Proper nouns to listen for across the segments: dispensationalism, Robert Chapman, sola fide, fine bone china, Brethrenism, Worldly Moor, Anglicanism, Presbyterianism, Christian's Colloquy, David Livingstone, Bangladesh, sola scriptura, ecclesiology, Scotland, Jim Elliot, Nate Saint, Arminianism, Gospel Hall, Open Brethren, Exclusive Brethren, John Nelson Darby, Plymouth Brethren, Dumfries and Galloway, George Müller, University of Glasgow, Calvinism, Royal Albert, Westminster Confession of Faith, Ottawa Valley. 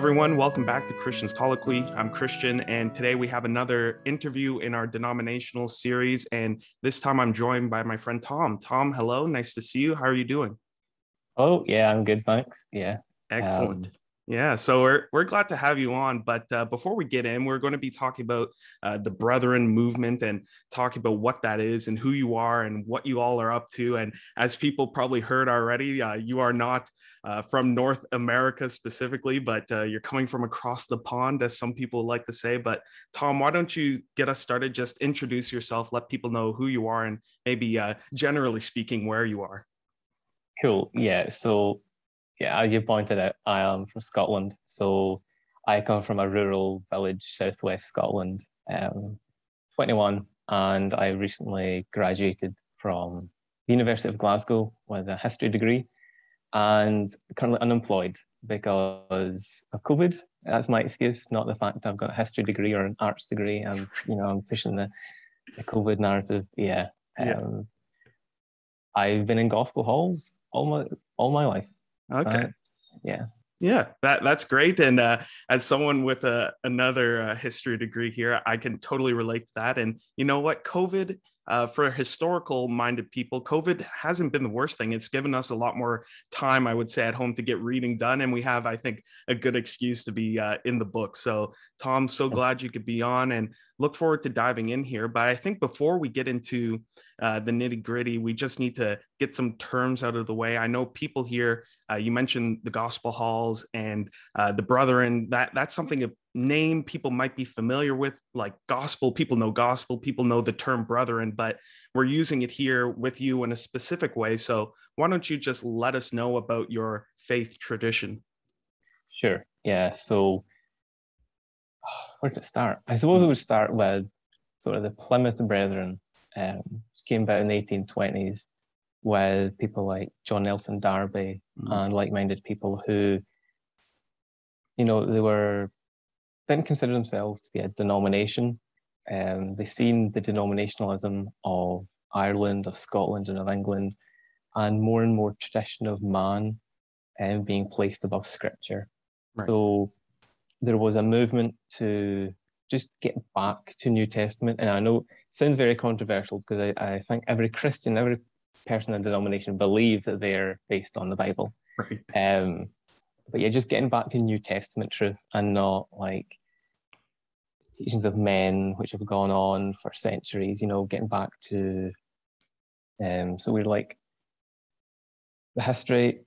everyone. Welcome back to Christian's Colloquy. I'm Christian, and today we have another interview in our denominational series, and this time I'm joined by my friend Tom. Tom, hello. Nice to see you. How are you doing? Oh, yeah, I'm good, thanks. Yeah. Excellent. Yeah, so we're glad to have you on, but before we get in, we're going to be talking about the Brethren movement and talking about what that is and who you are and what you all are up to. And as people probably heard already, you are not from North America specifically, but you're coming from across the pond, as some people like to say. But Tom, why don't you get us started? Just introduce yourself, let people know who you are, and maybe generally speaking, where you are. Cool. Yeah, so yeah, as you pointed out, I am from Scotland, so I come from a rural village, southwest Scotland. 21, and I recently graduated from the University of Glasgow with a history degree, and currently unemployed because of COVID. That's my excuse, not the fact I've got a history degree or an arts degree. I'm pushing the COVID narrative. Yeah. I've been in gospel halls all my life. Okay. Yeah, that's great. And as someone with another history degree here, I can totally relate to that. And you know what, COVID, for historical-minded people, COVID hasn't been the worst thing. It's given us a lot more time, I would say, at home to get reading done. And we have, I think, a good excuse to be in the book. So Tom, so glad you could be on, and look forward to diving in here. But I think before we get into the nitty gritty, we just need to get some terms out of the way. I know people here, you mentioned the Gospel Halls and the Brethren. That's something a name people might be familiar with, like gospel, people know the term Brethren, but we're using it here with you in a specific way. So why don't you just let us know about your faith tradition? Sure. Yeah. So where does it start? I suppose it would start with sort of the Plymouth Brethren. Came about in the 1820s with people like John Nelson Darby and like-minded people who, didn't consider themselves to be a denomination. They seen the denominationalism of Ireland, of Scotland, and of England, and more tradition of man being placed above scripture. Right. So there was a movement to just get back to New Testament, and I know sounds very controversial because I think every Christian, every person in the denomination believes that they're based on the Bible. Right. But yeah, just getting back to New Testament truth and not like teachings of men which have gone on for centuries, getting back to, so we're like the history,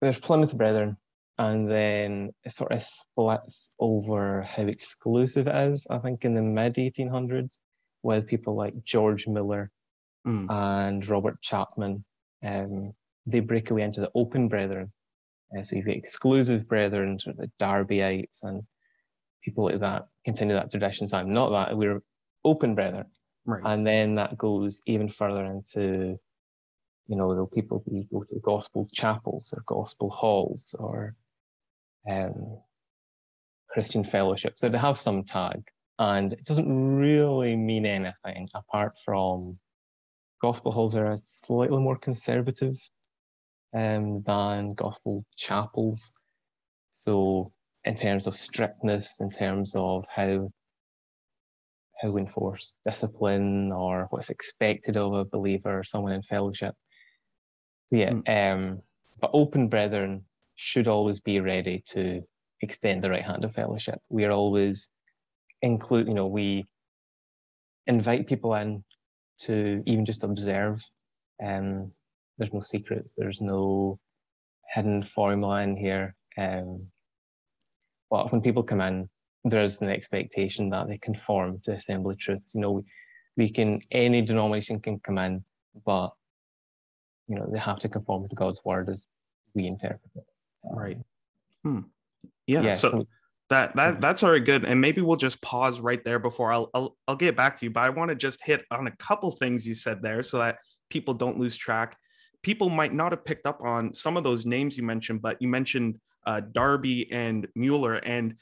there's Plymouth Brethren, and then it sort of splits over how exclusive it is, I think, in the mid-1800s. With people like George Müller and Robert Chapman. They break away into the Open Brethren. So you've got exclusive Brethren, sort of the Darbyites and people like that, continue that tradition. So I'm not that, we're Open Brethren. Right. And then that goes even further into, the people who go to gospel chapels or gospel halls or Christian fellowships. So they have some tag. And it doesn't really mean anything apart from gospel halls are slightly more conservative than gospel chapels. So in terms of strictness, in terms of how we enforce discipline or what's expected of a believer or someone in fellowship. So yeah, but Open Brethren should always be ready to extend the right hand of fellowship. We are always include, we invite people in to even just observe. There's no secrets, there's no hidden formula in here. But when people come in, there's an expectation that they conform to assembly truths. Any denomination can come in, but they have to conform to God's word as we interpret it. Right. Yeah. So That's very good. And maybe we'll just pause right there before I'll get back to you. But I want to just hit on a couple things you said there so that people don't lose track. People might not have picked up on some of those names you mentioned, but you mentioned Darby and Mueller. And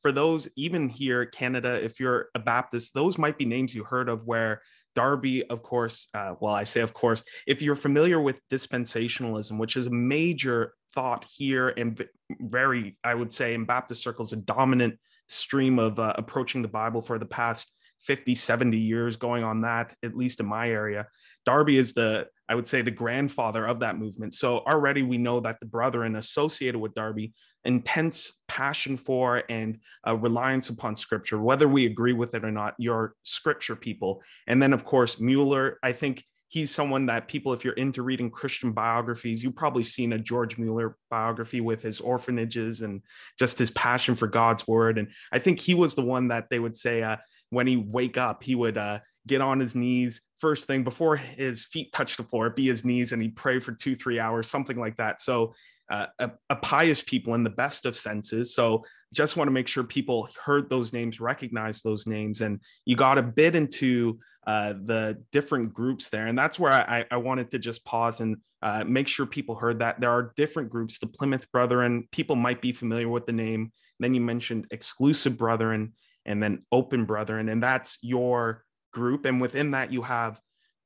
for those, even here, Canada, if you're a Baptist, those might be names you heard of, where Darby, of course, well, I say, of course, if you're familiar with dispensationalism, which is a major thought here and very, I would say, in Baptist circles, a dominant stream of approaching the Bible for the past 50, 70 years going on that, at least in my area. Darby is the, I would say, the grandfather of that movement. So already we know that the Brethren associated with Darby, intense passion for and reliance upon Scripture, whether we agree with it or not, you're Scripture people. And then, of course, Mueller, I think he's someone that people, if you're into reading Christian biographies, you've probably seen a George Müller biography with his orphanages and just his passion for God's word. And I think he was the one that they would say when he wake up, he would get on his knees first thing before his feet touch the floor, it'd be his knees, and he'd pray for 2-3 hours, something like that. So a pious people in the best of senses. So just want to make sure people heard those names, recognized those names, and you got a bit into the different groups there. And that's where I wanted to just pause and make sure people heard that there are different groups. The Plymouth Brethren, people might be familiar with the name. Then you mentioned Exclusive Brethren and then Open Brethren, and that's your group. And within that, you have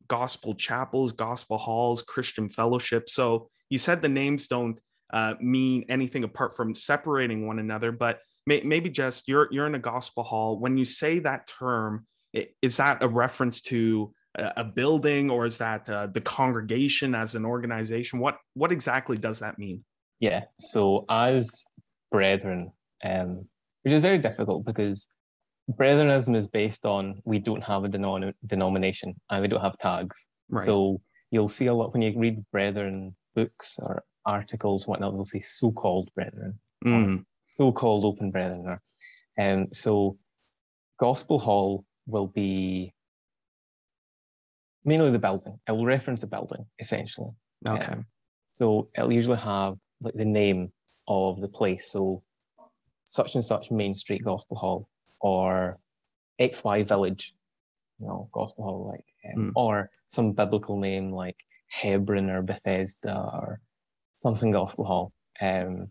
gospel chapels, gospel halls, Christian fellowship. So you said the names don't mean anything apart from separating one another, but maybe just you're in a gospel hall. When you say that term, is that a reference to a building, or is that the congregation as an organization? What exactly does that mean? Yeah, so as brethren, which is very difficult because Brethrenism is based on we don't have a denomination and we don't have tags. Right. So you'll see a lot when you read brethren books or articles, whatnot, they'll say so-called brethren, so-called open brethren. Or, so Gospel Hall will be mainly the building. It will reference a building, essentially. Okay. So it'll usually have like the name of the place. So such and such Main Street Gospel Hall, or XY Village, you know, Gospel Hall, like, or some biblical name like Hebron or Bethesda or something Gospel Hall. And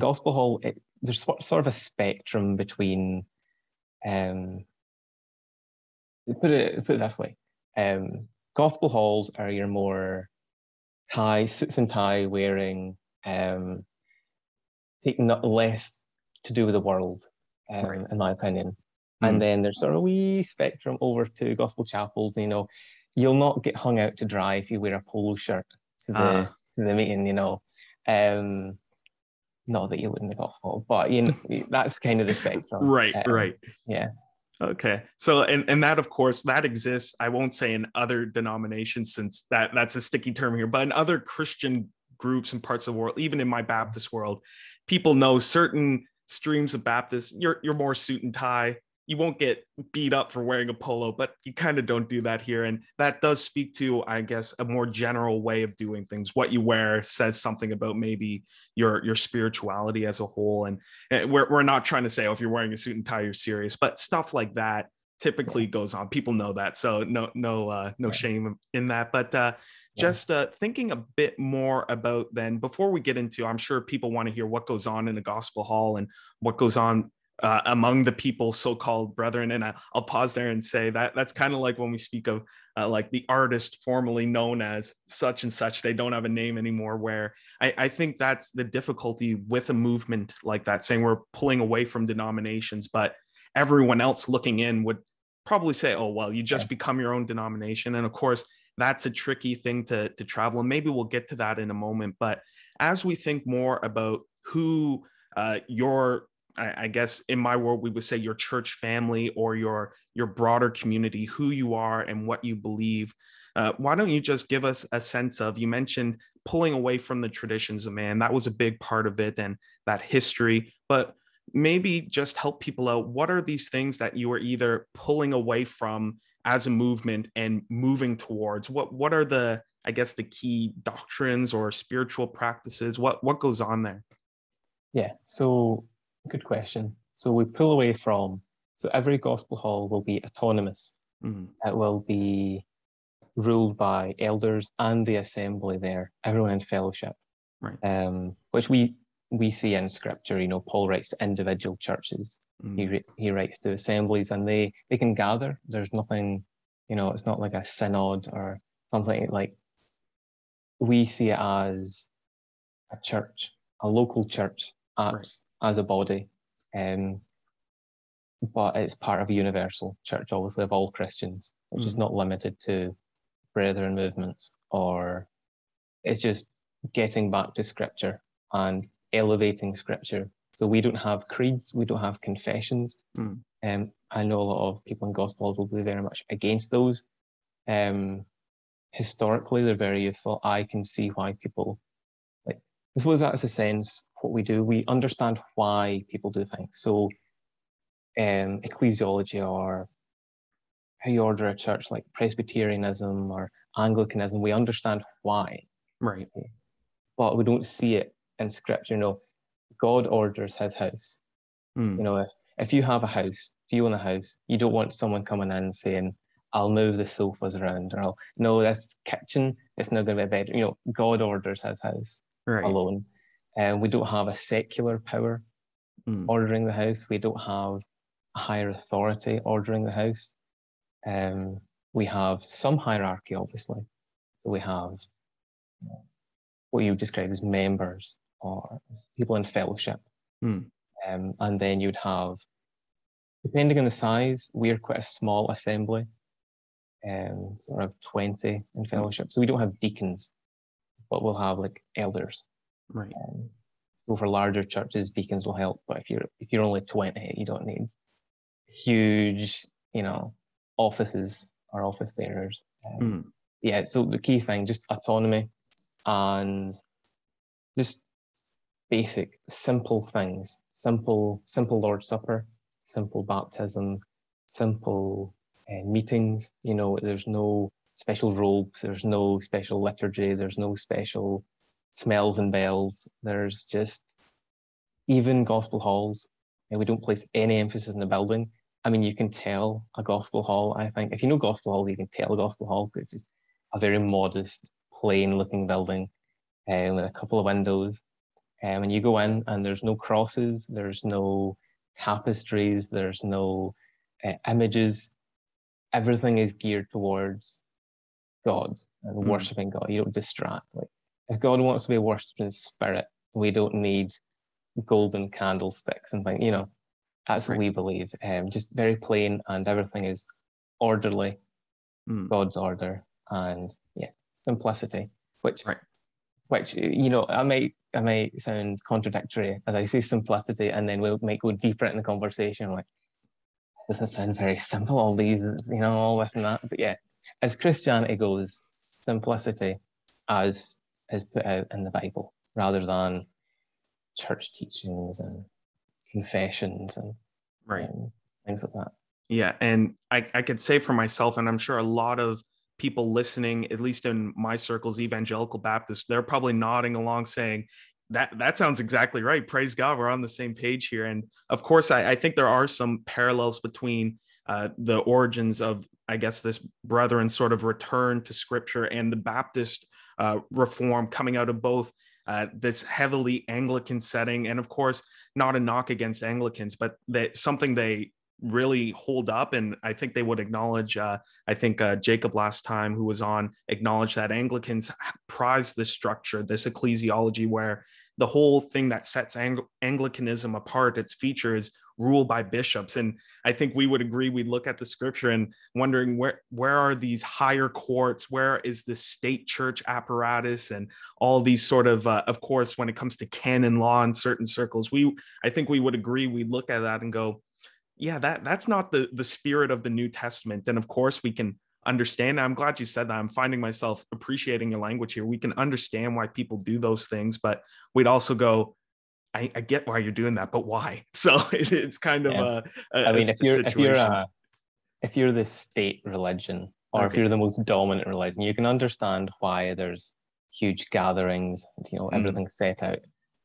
Gospel Hall, there's sort of a spectrum between... Put it this way, gospel halls are your more suits and tie wearing, taking less to do with the world, right, in my opinion. And then there's sort of a wee spectrum over to gospel chapels. You know, you'll not get hung out to dry if you wear a polo shirt to the meeting. You know, not that you wouldn't have gospel, but you know, that's kind of the spectrum. Right. Yeah. Okay. So, and that, of course, that exists, I won't say in other denominations, since that's a sticky term here, but in other Christian groups and parts of the world, even in my Baptist world, people know certain streams of Baptists, you're more suit and tie. You won't get beat up for wearing a polo, but you kind of don't do that here. And that does speak to, I guess, a more general way of doing things. What you wear says something about maybe your spirituality as a whole. And we're not trying to say, oh, if you're wearing a suit and tie, you're serious, but stuff like that typically goes on. People know that. So no shame in that. But just thinking a bit more about then, before we get into, I'm sure people want to hear what goes on in a gospel hall and what goes on among the people, so-called brethren. And I'll pause there and say that that's kind of like when we speak of like the artist formerly known as such and such, they don't have a name anymore, where I think that's the difficulty with a movement like that, saying we're pulling away from denominations, but everyone else looking in would probably say, oh, well, you just become your own denomination. And of course, that's a tricky thing to travel. And maybe we'll get to that in a moment. But as we think more about who your, I guess in my world, we would say your church family or your broader community, who you are and what you believe. Why don't you just give us a sense of, you mentioned pulling away from the traditions of man. That was a big part of it and that history, but maybe just help people out. What are these things that you are either pulling away from as a movement and moving towards? What are the, I guess, the key doctrines or spiritual practices? What goes on there? Yeah. So good question. So we pull away from, so every gospel hall will be autonomous. It will be ruled by elders and the assembly there, everyone in fellowship, right? Which we we see in Scripture, you know, Paul writes to individual churches. He writes to assemblies, and they can gather. There's nothing, you know, it's not like a synod or something. Like, we see it as a church, a local church, as a body. But it's part of a universal church, obviously, of all Christians, which is not limited to brethren movements, or it's just getting back to Scripture and elevating Scripture. So we don't have creeds, we don't have confessions. I know a lot of people in Gospel Halls will be very much against those. Historically, they're very useful. I can see why people, like, I suppose that's a sense what we do. We understand why people do things. So ecclesiology, or how you order a church, like Presbyterianism or Anglicanism, we understand why. Right. But we don't see it in Scripture. You know, God orders his house. You know, if you have a house, if you own a house, you don't want someone coming in and saying, I'll move the sofas around, or I'll, no, this kitchen, it's not going to be a bedroom. You know, God orders his house alone. And we don't have a secular power ordering the house. We don't have a higher authority ordering the house. We have some hierarchy, obviously. So we have what you describe as members or people in fellowship. And then you'd have, depending on the size, we're quite a small assembly, sort of 20 in fellowship. So we don't have deacons, but we'll have like elders. Right. So for larger churches, deacons will help. But if you're only 20, you don't need huge, you know, offices or office bearers. Yeah, so the key thing, just autonomy and just basic, simple things. Simple Lord's Supper, simple baptism, simple meetings. You know, there's no special robes, there's no special liturgy, there's no special smells and bells. There's just, even Gospel Halls, and we don't place any emphasis in the building. I mean, you can tell a Gospel Hall, I think. If you know Gospel Hall, you can tell a Gospel Hall, because it's just a very modest, plain-looking building with a couple of windows. And you go in, and there's no crosses, there's no tapestries, there's no images. Everything is geared towards God and worshipping God. You don't distract. Like, if God wants to be worshipped in spirit, we don't need golden candlesticks and things, you know. That's what we believe. Just very plain, and everything is orderly, God's order, and simplicity. Which you know, I may sound contradictory as I say simplicity, and then we might go deeper in the conversation. Like, doesn't sound very simple. All these, you know, all this and that. But yeah, as Christianity goes, simplicity, as is put out in the Bible, rather than church teachings and confessions and things like that. Yeah, and I could say for myself, and I'm sure a lot of people listening, at least in my circles, evangelical Baptists, they're probably nodding along saying, that sounds exactly right. Praise God, we're on the same page here. And of course, I think there are some parallels between the origins of, I guess, this Brethren sort of return to Scripture and the Baptist reform coming out of both this heavily Anglican setting. And of course, not a knock against Anglicans, but that something they really hold up. And I think they would acknowledge, I think Jacob last time who was on acknowledged that Anglicans prize this structure, this ecclesiology, where the whole thing that sets Anglicanism apart, its feature is rule by bishops. And I think we would agree, we look at the Scripture and wondering where are these higher courts? Where is the state church apparatus and all these sort of course, when it comes to canon law in certain circles, I think we would agree, we look at that and go, yeah, that's not the spirit of the New Testament. And of course we can understand. I'm glad you said that. I'm finding myself appreciating your language here. We can understand why people do those things, but we'd also go, I get why you're doing that, but why? So it's kind of I mean, if you're the state religion, or if you're the most dominant religion, you can understand why there's huge gatherings. You know, everything's set out.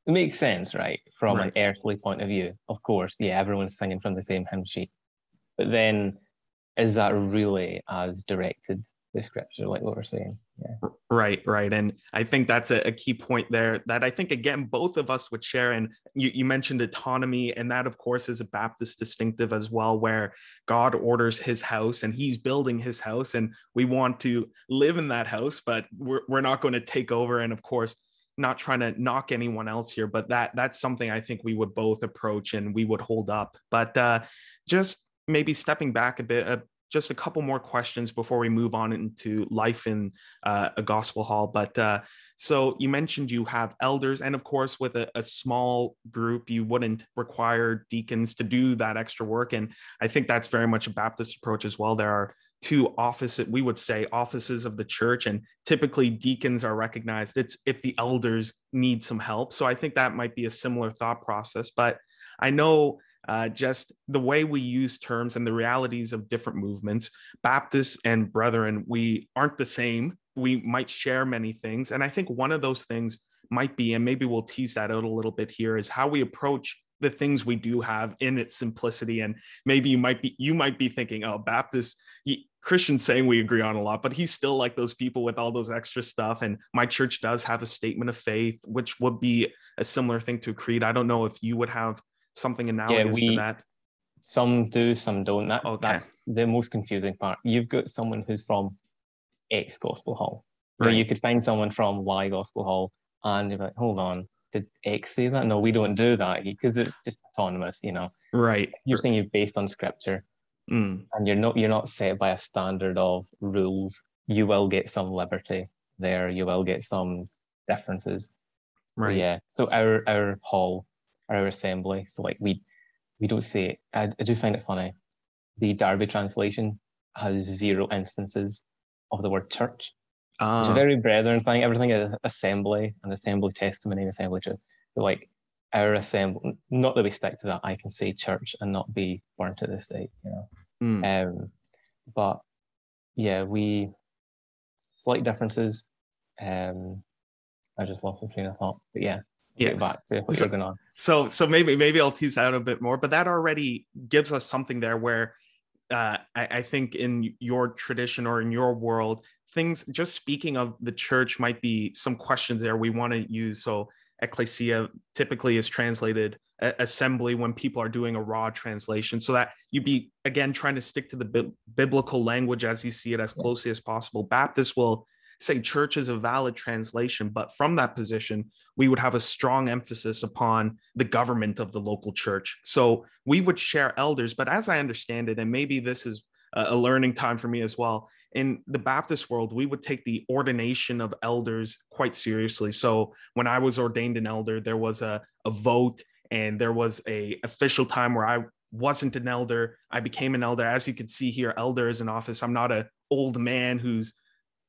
It makes sense, right? From an earthly point of view, of course. Yeah, everyone's singing from the same hymn sheet. But then, is that really as directed the scripture, like what we're saying. Yeah. Right, right. And I think that's a key point there that I think, again, both of us would share. And you mentioned autonomy, and that, of course, is a Baptist distinctive as well, where God orders his house and he's building his house, and we want to live in that house, but we're not going to take over. And of course, not trying to knock anyone else here, but that's something I think we would both approach and we would hold up. But just maybe stepping back a bit, just a couple more questions before we move on into life in a gospel hall. But so you mentioned you have elders, and of course, with a small group, you wouldn't require deacons to do that extra work. And I think that's very much a Baptist approach as well. There are two offices, we would say offices of the church, and typically deacons are recognized. It's if the elders need some help. So I think that might be a similar thought process, but I know just the way we use terms and the realities of different movements, Baptists and Brethren, we aren't the same. We might share many things. And I think one of those things might be, and maybe we'll tease that out a little bit here, is how we approach the things we do have in its simplicity. And maybe you might be thinking, oh, Baptist, Christian's saying we agree on a lot, but he's still like those people with all those extra stuff. And my church does have a statement of faith, which would be a similar thing to a creed. I don't know if you would have something analogous to that. Some do, some don't. That's the most confusing part. You've got someone who's from X Gospel Hall, right, or you could find someone from Y Gospel Hall, and you're like, hold on, did X say that? No, we don't do that, because it's just autonomous, you know. Right. You're saying you're based on scripture, and you're not set by a standard of rules. You will get some liberty there. You will get some differences. Right. So, yeah. So our hall, our assembly. So like we don't say it. I do find it funny. The Darby translation has 0 instances of the word church. It's a very Brethren thing. Everything is assembly and assembly testimony and assembly truth. So like our assembly, not that we stick to that. I can say church and not be burnt at the stake, you know. But yeah, we slight differences. I just lost the train of thought, but yeah. Yeah. Get back to what's going on. So maybe I'll tease out a bit more, but that already gives us something there where I think in your tradition or in your world, things, just speaking of the church, might be some questions there we want to use. So ecclesia typically is translated assembly when people are doing a raw translation, so that you'd be, again, trying to stick to the biblical language as you see it as closely as possible. Baptists will say church is a valid translation, but from that position, we would have a strong emphasis upon the government of the local church. So we would share elders, but as I understand it, and maybe this is a learning time for me as well, in the Baptist world, we would take the ordination of elders quite seriously. So when I was ordained an elder, there was a vote, and there was an official time where I wasn't an elder. I became an elder. As you can see here, elder is an office. I'm not an old man who's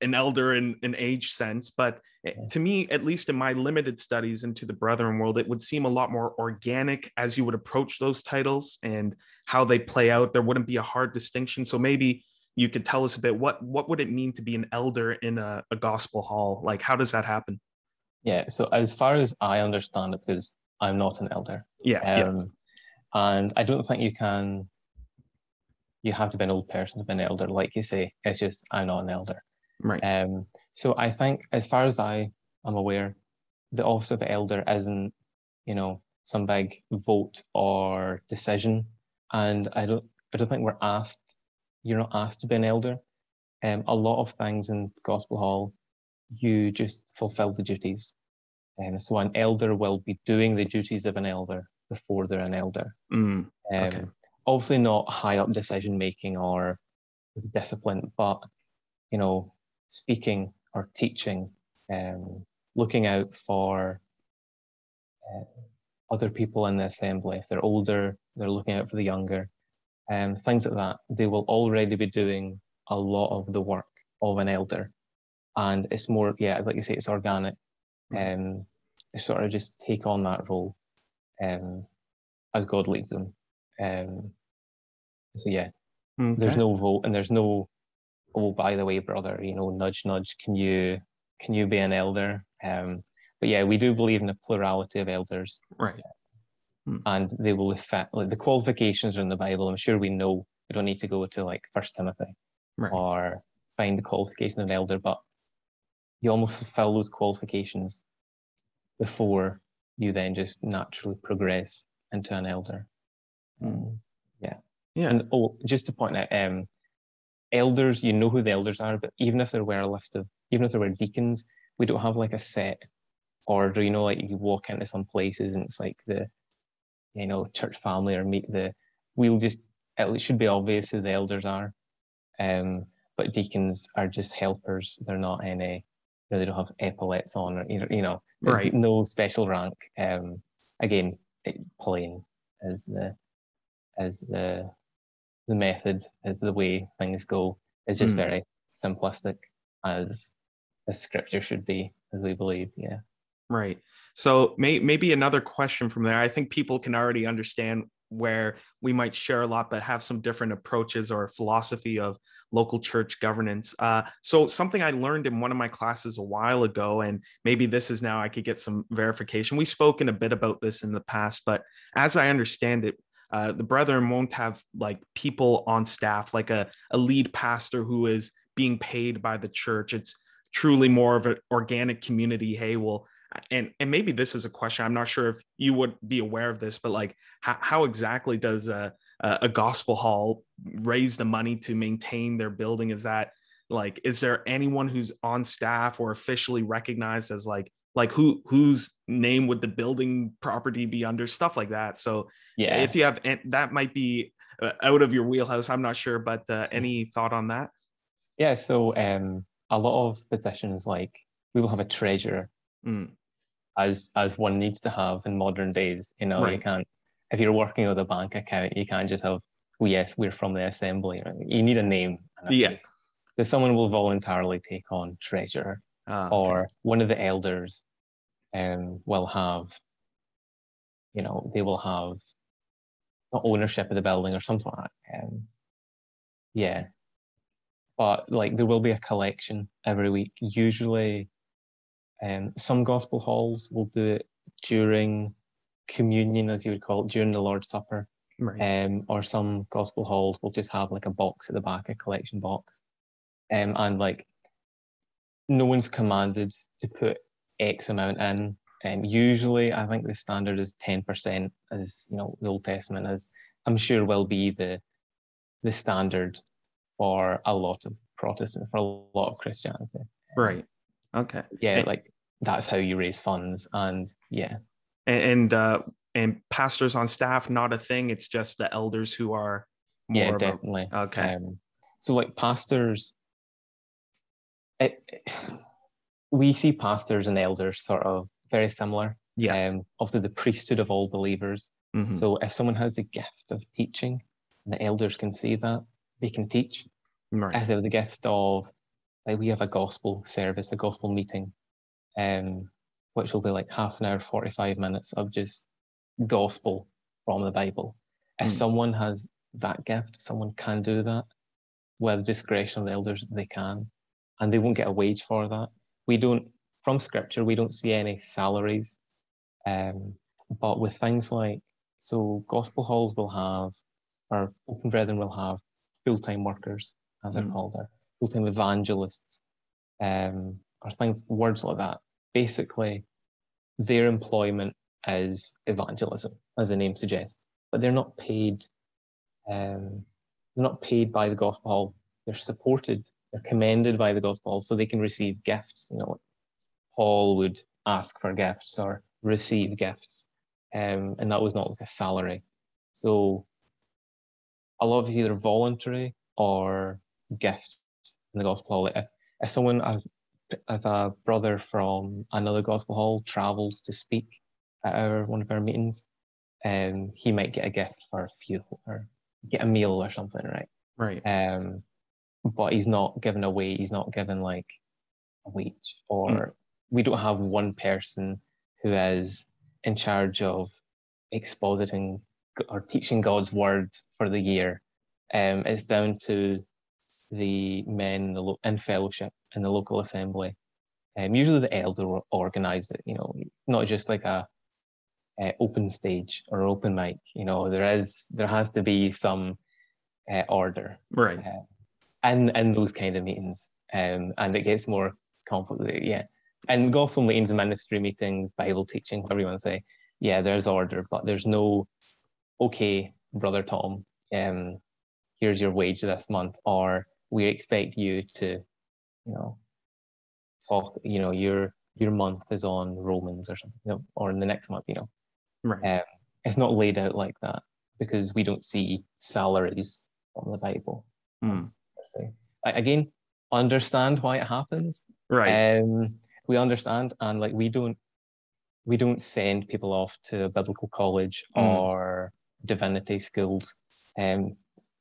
an elder in an age sense, but to me, at least in my limited studies into the Brethren world, it would seem a lot more organic as you would approach those titles and how they play out. There wouldn't be a hard distinction. So maybe you could tell us a bit, what would it mean to be an elder in a gospel hall? Like, how does that happen? Yeah, so as far as I understand it, because I'm not an elder. Yeah, and I don't think you have to be an old person to be an elder. Like you say, it's just, I'm not an elder. Right. So I think, as far as I am aware, the office of the elder isn't, you know, some big vote or decision, and I don't think we're asked. You're not asked to be an elder. A lot of things in Gospel Hall, you just fulfil the duties, and so an elder will be doing the duties of an elder before they're an elder. Okay. Obviously, not high up decision making or discipline, but you know, speaking or teaching, looking out for other people in the assembly. If they're older, they're looking out for the younger, things like that. They will already be doing a lot of the work of an elder. And it's more, yeah, like you say, it's organic. They sort of just take on that role as God leads them. So yeah, there's no vote, and there's no, oh, by the way, brother, you know, nudge, nudge, can you be an elder? But yeah, we do believe in a plurality of elders. Right. And they will affect, like, the qualifications are in the Bible. I'm sure we know. We don't need to go to like 1 Timothy, right, or find the qualification of an elder, but you almost fulfill those qualifications before you then just naturally progress into an elder. Mm. Yeah. Yeah. And oh, just to point out, elders, you know who the elders are, but even if there were a list of, even if there were deacons, we don't have like a set order, you know, like you walk into some places and it's like the, you know, church family or meet the, we'll just, it should be obvious who the elders are. But deacons are just helpers. They're not any, you know, they don't have epaulets on, or, you know, right. No special rank. Again, plain as the method, as the way things go. It's just very simplistic as scripture should be, as we believe. Yeah. Right. So maybe another question from there. I think people can already understand where we might share a lot, but have some different approaches or philosophy of local church governance. So something I learned in one of my classes a while ago, and maybe this is now I could get some verification. We've spoken a bit about this in the past, but as I understand it, the brethren won't have like people on staff, like a lead pastor who is being paid by the church. It's truly more of an organic community. Hey, well, and maybe this is a question, I'm not sure if you would be aware of this, but like how exactly does a Gospel Hall raise the money to maintain their building? Is that like, is there anyone who's on staff or officially recognized as like whose name would the building property be under, stuff like that? So yeah, if you have, and that might be out of your wheelhouse, I'm not sure, but any thought on that? Yeah, so a lot of positions, like we will have a treasurer. Mm. As one needs to have in modern days, you know, right. You can't, if you're working with a bank account, you can't just have, well, yes, we're from the assembly. Right? You need a name. Yeah. So someone will voluntarily take on treasurer, or okay. One of the elders will have, you know, they will have not ownership of the building or something like that. Yeah. But like there will be a collection every week, usually. Some Gospel Halls will do it during communion, as you would call it, during the Lord's Supper. Right. Or some Gospel Halls will just have like a box at the back, a collection box. And like no one's commanded to put X amount in. Usually I think the standard is 10%, as you know, the Old Testament is, I'm sure, will be the standard for a lot of Protestants, for a lot of Christianity. Right. Okay. Yeah, like that's how you raise funds, and yeah. And pastors on staff, not a thing. It's just the elders who are more. Yeah, definitely. Okay. So like pastors, we see pastors and elders sort of very similar. Yeah. Also the priesthood of all believers. Mm-hmm. So if someone has the gift of teaching, the elders can see that they can teach. Right. If they have the gift of, like we have a gospel service, a gospel meeting, which will be like half an hour, 45 minutes of just gospel from the Bible. If someone has that gift, someone can do that. With discretion of the elders, they can. And they won't get a wage for that. We don't, from scripture, we don't see any salaries. But with things like, so Gospel Halls will have, or Open Brethren will have full-time workers, as they're called there. Full-time evangelists, or things, words like that. Basically, their employment is evangelism, as the name suggests. But they're not paid. They're not paid by the Gospel Hall. They're supported. They're commended by the Gospel Hall, so they can receive gifts. You know, Paul would ask for gifts or receive gifts, and that was not like a salary. So, a lot of it's either voluntary or gift. In the Gospel Hall, if someone, if a brother from another Gospel Hall travels to speak at one of our meetings, he might get a gift for fuel or get a meal or something, right? Right. But he's not given away. He's not given like a wage, or we don't have one person who is in charge of expositing or teaching God's word for the year. It's down to the men in fellowship in the local assembly. Usually the elder will organise it, you know, not just like a open stage or open mic. You know, there has to be some order. Right. in those kind of meetings, and it gets more complicated, yeah. And gospel meetings, ministry meetings, Bible teaching, whatever you want to say, yeah, there's order, but there's no, okay, Brother Tom, here's your wage this month, or we expect you to, you know, talk, you know, your month is on Romans or something, you know, or in the next month, you know. Right. It's not laid out like that because we don't see salaries on the Bible. Mm. Again, understand why it happens. Right. We understand, and like we don't send people off to a biblical college or divinity schools,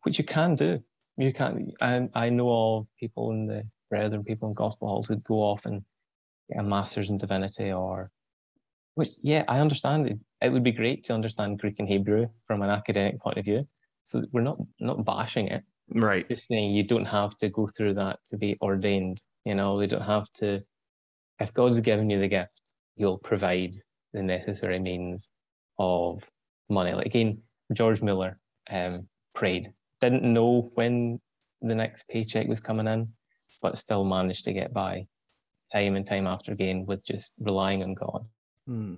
which you can do. You can. I know of people in the Brethren, people in Gospel Halls who go off and get a master's in divinity, or which, yeah, I understand. It would be great to understand Greek and Hebrew from an academic point of view. So we're not bashing it. Right. Just saying you don't have to go through that to be ordained. You know, you don't have to. If God's given you the gift, you'll provide the necessary means of money. Like again, George Müller prayed. Didn't know when the next paycheck was coming in, but still managed to get by time and time after again with just relying on God. Mm.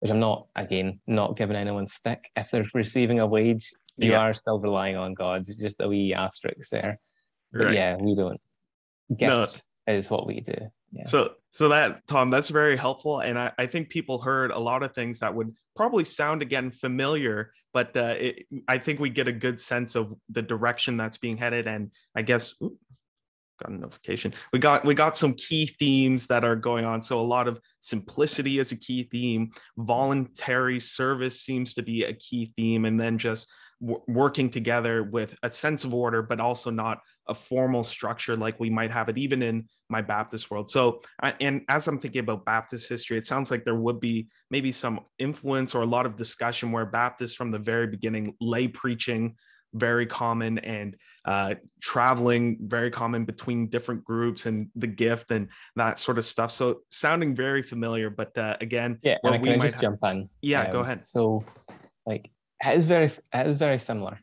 Which I'm not, again, not giving anyone stick. If they're receiving a wage, you are still relying on God. Just a wee asterisk there. But right. Yeah, we don't. Gifts is what we do. Yeah. So that, Tom, that's very helpful. And I think people heard a lot of things that would probably sound, again, familiar, but I think we get a good sense of the direction that's being headed. And I guess... got a notification. We got some key themes that are going on. So a lot of simplicity is a key theme. Voluntary service seems to be a key theme, and then just working together with a sense of order, but also not a formal structure like we might have it even in my Baptist world. So, and as I'm thinking about Baptist history, it sounds like there would be maybe some influence or a lot of discussion where Baptists from the very beginning, lay preaching, very common, and traveling very common between different groups, and the gift and that sort of stuff. So sounding very familiar, but again, yeah. And can I just jump in? Yeah, go ahead. So, like, it is very similar,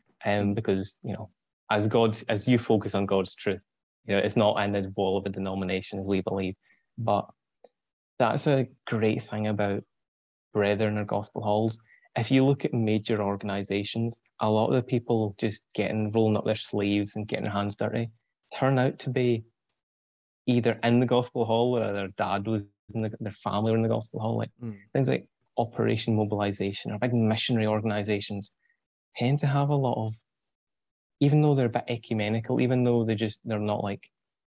because you know, as you focus on God's truth, you know, it's not in the wall of a denomination as we believe, but that's a great thing about Brethren or Gospel Halls. If you look at major organizations, a lot of the people just rolling up their sleeves and getting their hands dirty turn out to be either in the Gospel Hall, whether their dad was in their family were in the Gospel Hall, like things like Operation Mobilization or big missionary organizations tend to have a lot of, even though they're a bit ecumenical, even though they're not like,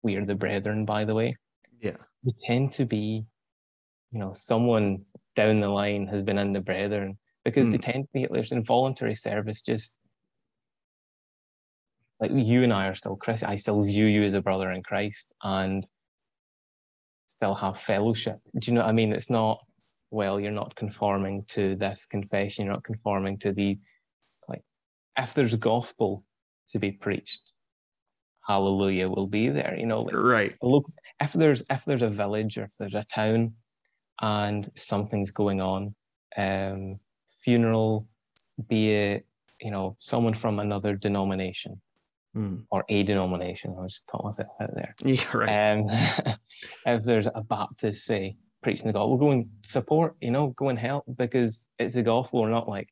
we are the Brethren, by the way. Yeah. They tend to be, you know, someone down the line has been in the Brethren. Because they tend to be, there's involuntary service, just like you and I are still Christian. I still view you as a brother in Christ and still have fellowship. Do you know what I mean? It's not, well, you're not conforming to this confession, you're not conforming to these. Like, if there's gospel to be preached, hallelujah will be there, you know. Like, right. Look, if there's a village or if there's a town and something's going on, funeral, be it, you know, someone from another denomination or a denomination. I'll just put myself out there. Yeah, right. If there's a Baptist, say, preaching the gospel, we'll go and support, you know, go and help because it's the gospel. We're not like,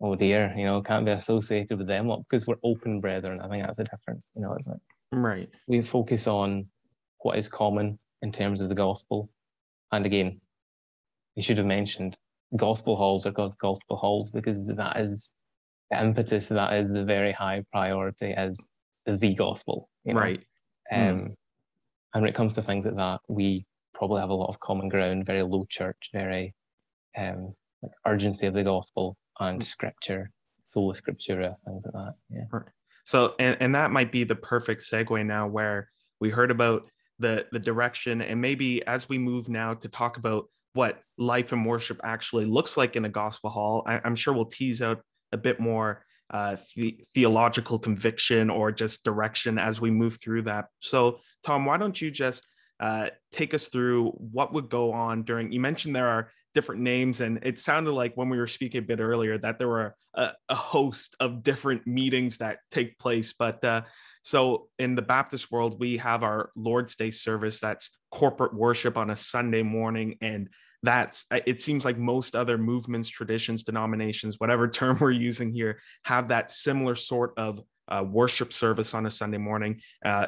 oh dear, you know, can't be associated with them, because we're open Brethren. I think that's the difference. You know, it's like, right. We focus on what is common in terms of the gospel. And again, you should have mentioned Gospel Halls are called Gospel Halls because that is the impetus, that is the very high priority as the gospel, you know? Right. And when it comes to things like that, we probably have a lot of common ground, very low church, very like urgency of the gospel and scripture, sola scriptura, things like that. Yeah. Right. So and that might be the perfect segue now, where we heard about the direction, and maybe as we move now to talk about what life and worship actually looks like in a Gospel Hall. I'm sure we'll tease out a bit more theological conviction or just direction as we move through that. So, Tom, why don't you just take us through what would go on during, you mentioned there are different names, and it sounded like when we were speaking a bit earlier that there were a host of different meetings that take place, but So in the Baptist world, we have our Lord's Day service. That's corporate worship on a Sunday morning. And that's, it seems like most other movements, traditions, denominations, whatever term we're using here, have that similar sort of worship service on a Sunday morning.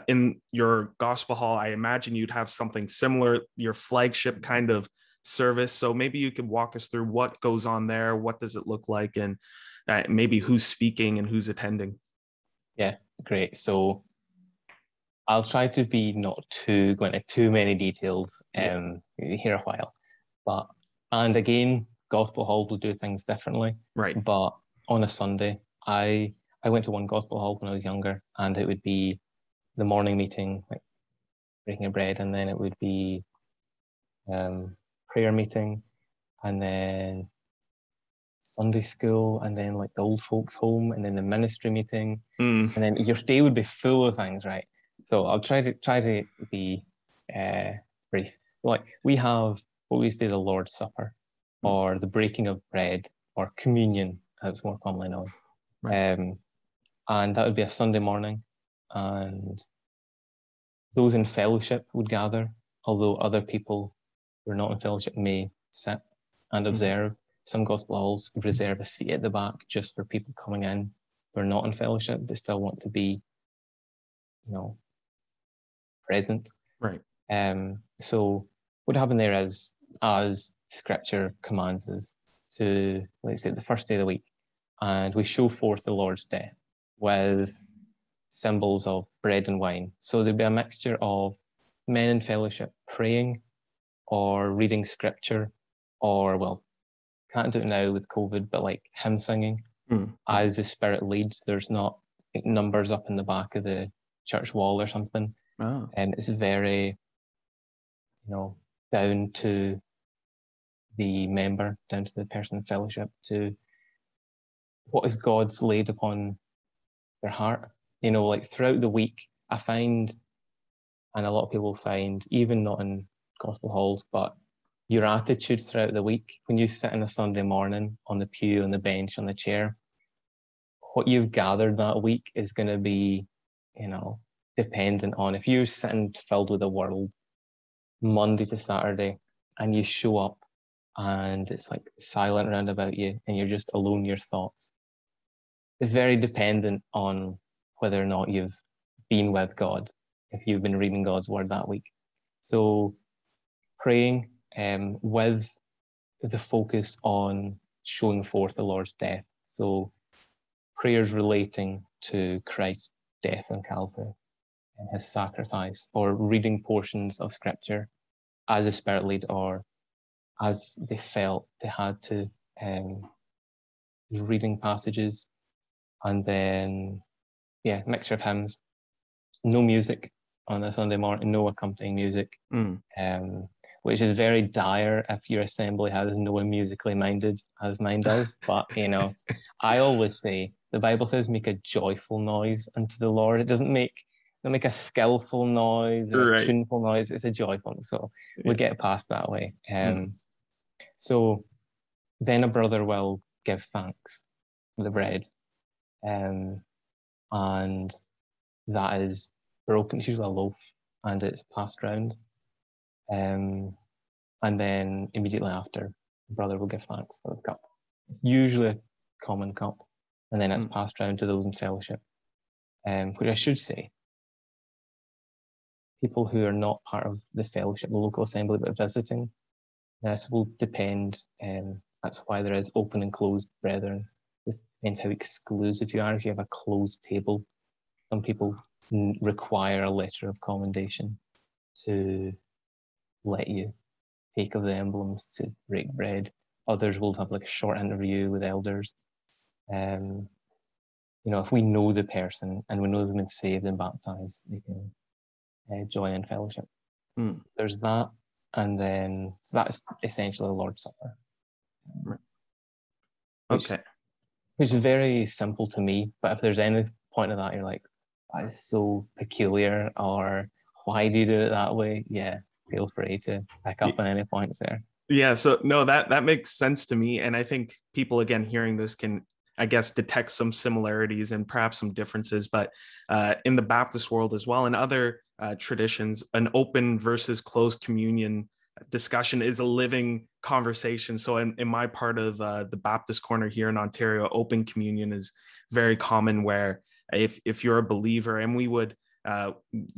In your Gospel Hall, I imagine you'd have something similar, your flagship kind of service. So maybe you could walk us through what goes on there. What does it look like? And maybe who's speaking and who's attending. Yeah, great. So I'll try to be not too going into too many details here a while. But, and again, Gospel Hall will do things differently. Right. But on a Sunday, I went to one Gospel Hall when I was younger, and it would be the morning meeting, like breaking of bread, and then it would be prayer meeting, and then Sunday school, and then like the old folks home, and then the ministry meeting. And then your day would be full of things, right? So I'll try to be brief. Like we have what we say the Lord's Supper, or the breaking of bread, or communion, as it's more commonly known. Right. And that would be a Sunday morning, and those in fellowship would gather, although other people who are not in fellowship may sit and observe. Some Gospel Halls reserve a seat at the back just for people coming in who are not in fellowship but still want to be, you know, present. Right. So what happened there is, as Scripture commands us to, let's say, the first day of the week, and we show forth the Lord's death with symbols of bread and wine. So there'd be a mixture of men in fellowship praying or reading Scripture, or, well, can't do it now with COVID, but like hymn singing as the Spirit leads. There's not numbers up in the back of the church wall or something. And it's very, you know, down to the member, down to the person in fellowship, to what is God's laid upon their heart. You know, like throughout the week, I find, and a lot of people find, even not in Gospel Halls, but your attitude throughout the week, when you sit on a Sunday morning on the pew, on the bench, on the chair, what you've gathered that week is going to be, you know, dependent on if you're sitting filled with the world Monday to Saturday, and you show up and it's like silent around about you and you're just alone your thoughts. It's very dependent on whether or not you've been with God, if you've been reading God's word that week. So praying with the focus on showing forth the Lord's death. So prayers relating to Christ's death on Calvary and his sacrifice, or reading portions of Scripture as the Spirit led, or as they felt they had to, reading passages, and then, yeah, mixture of hymns. No music on a Sunday morning, no accompanying music, which is very dire if your assembly has no one musically minded, as mine does. But, you know, I always say, the Bible says, make a joyful noise unto the Lord. It doesn't make a skillful noise, right, a tuneful noise. It's a joyful noise. So we get past that way. So then a brother will give thanks for the bread. And that is broken. It's usually a loaf, and it's passed round. And then immediately after, the brother will give thanks for the cup. Usually a common cup. And then it's passed round to those in fellowship. Which I should say, people who are not part of the fellowship, the local assembly, but visiting, this will depend. That's why there is open and closed brethren. This depends how exclusive you are. If you have a closed table, some people require a letter of commendation to let you take of the emblems, to break bread. Others will have like a short interview with elders. You know, if we know the person and we know they've been saved and baptized, they can join in fellowship. There's that, and then so that's essentially the Lord's Supper. Which is very simple to me, but if there's any point of that you're like, that is so peculiar, or why do you do it that way? Yeah, feel free to pick up on any points there. Yeah, so no, that makes sense to me, and I think people, again, hearing this can I guess, detect some similarities and perhaps some differences, but in the Baptist world as well, and other traditions, an open versus closed communion discussion is a living conversation. So in my part of the Baptist corner here in Ontario, open communion is very common, where if you're a believer, and we would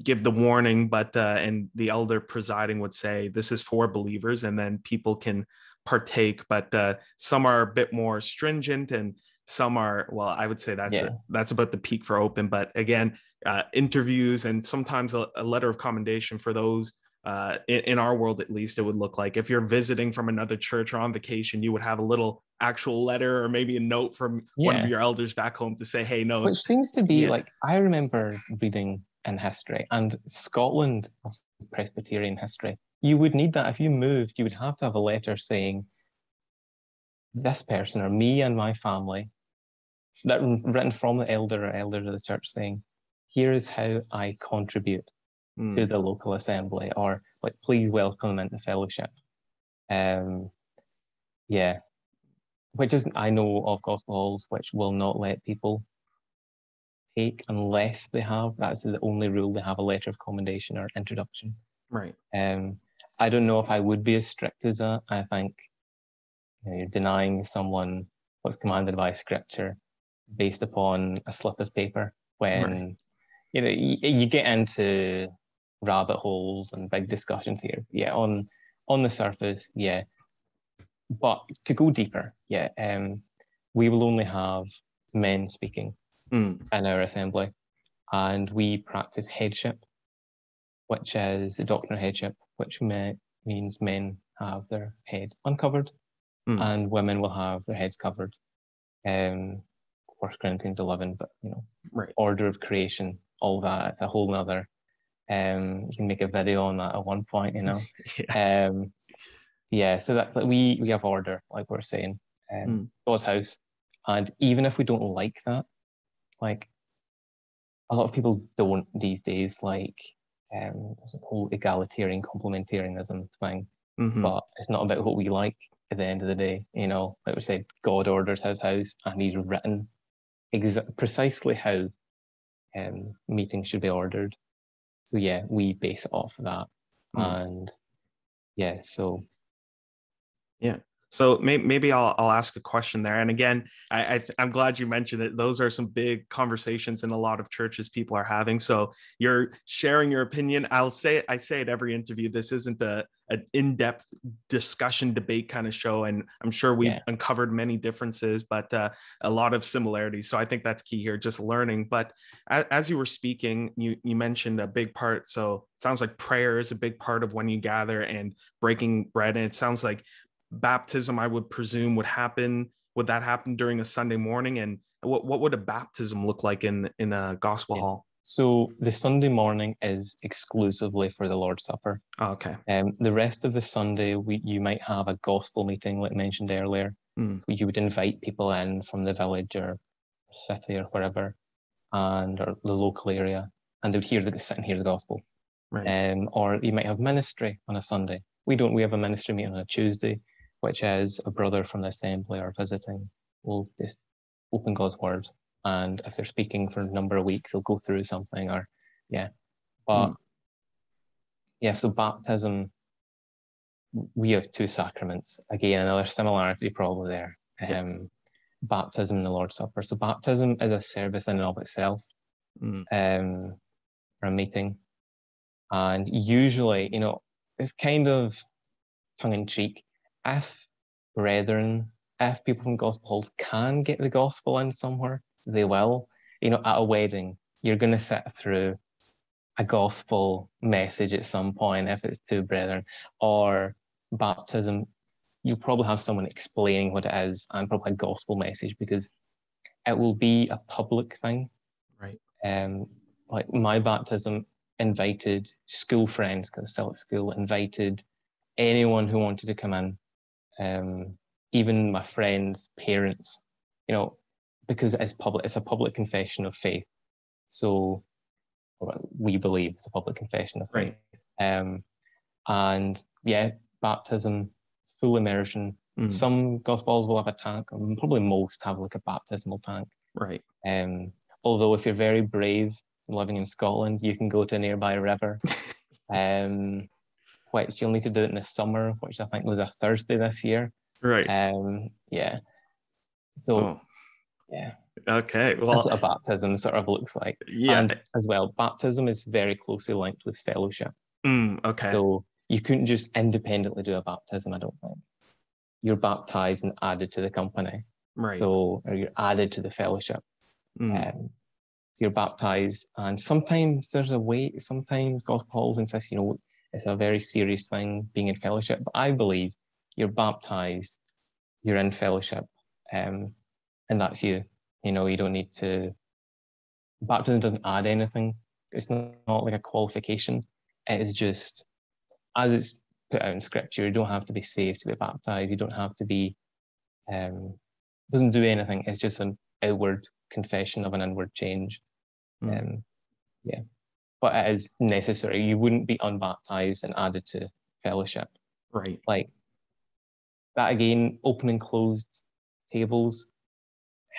give the warning, but and the elder presiding would say, this is for believers, and then people can partake, but some are a bit more stringent and some are, well, I would say that's about the peak for open. But again, interviews and sometimes a letter of commendation for those in our world, at least, it would look like if you're visiting from another church or on vacation, you would have a little actual letter or maybe a note from one of your elders back home to say, hey, no. Which seems to be like, I remember reading in history and Scotland, Presbyterian history, you would need that. If you moved, you would have to have a letter saying this person or me and my family, that written from the elder or elders of the church saying, here is how I contribute to the local assembly, or like, please welcome them into fellowship. Which is, I know of gospel halls which will not let people take unless they have, that's the only rule, they have a letter of commendation or introduction. Right. I don't know if I would be as strict as that. I think you're denying someone what's commanded by scripture based upon a slip of paper when, you know, you get into rabbit holes and big discussions here. On the surface, but to go deeper, we will only have men speaking in our assembly, and we practice headship, which is the doctrine of headship, which means men have their head uncovered and women will have their heads covered. 1 Corinthians 11, but you know, order of creation, all that, it's a whole nother, you can make a video on that at one point, you know. So that, like, we have order, like we're saying, God's house. And even if we don't like that, like a lot of people don't these days, like there's a whole egalitarian complementarianism thing, but it's not about what we like at the end of the day, you know. Like we said, God orders his house, and he's written precisely how meetings should be ordered. So we base it off of that. And so maybe I'll ask a question there. And again, I'm glad you mentioned it. Those are some big conversations in a lot of churches people are having. So you're sharing your opinion. I say at every interview, this isn't an in-depth discussion, debate kind of show. And I'm sure we've uncovered many differences, but a lot of similarities. So I think that's key here, just learning. But as you were speaking, you mentioned a big part. So it sounds like prayer is a big part of when you gather and breaking bread. And it sounds like baptism, I would presume, would that happen during a Sunday morning? And what would a baptism look like in a gospel hall? So the Sunday morning is exclusively for the Lord's Supper. The rest of the Sunday, you might have a gospel meeting, like mentioned earlier. You would invite people in from the village or city or wherever, and or the local area, and they would sit and hear the gospel. Or you might have ministry on a Sunday. We have a ministry meeting on a Tuesday, which is a brother from the assembly or visiting will just open God's word. And if they're speaking for a number of weeks, they'll go through something so baptism, we have two sacraments. Again, another similarity probably there. Baptism and the Lord's Supper. So baptism is a service in and of itself, or a meeting. And usually, you know, it's kind of tongue-in-cheek. If people from gospel halls can get the gospel in somewhere, they will. You know, at a wedding, you're going to sit through a gospel message at some point if it's two brethren. Or baptism, you'll probably have someone explaining what it is and probably a gospel message, because it will be a public thing. Right. Like my baptism invited school friends, because I was still at school, invited anyone who wanted to come in, even my friends' parents, you know, because it's a public confession of faith. So we believe it's a public confession of faith. And baptism, full immersion, Some Gospels will have a tank, and probably most have like a baptismal tank. Right. Although if you're very brave, living in Scotland, you can go to a nearby river, which you'll need to do it in the summer, which I think was a Thursday this year. Right. Yeah. So, yeah. Okay. Well, that's what a baptism sort of looks like. Yeah. And as well, baptism is very closely linked with fellowship. Okay. So you couldn't just independently do a baptism, I don't think. You're baptized and added to the company. Right. So, or you're added to the fellowship. You're baptized, and sometimes there's a wait. Sometimes Gospel Halls insist, you know, it's a very serious thing being in fellowship. But I believe you're baptized, you're in fellowship, and that's you. You know, you don't need to. Baptism doesn't add anything. It's not like a qualification. It is just, as it's put out in Scripture, you don't have to be saved to be baptized. You don't have to be. It doesn't do anything. It's just an outward confession of an inward change. Yeah, but it is necessary. You wouldn't be unbaptized and added to fellowship. Right. Like that again, open and closed tables.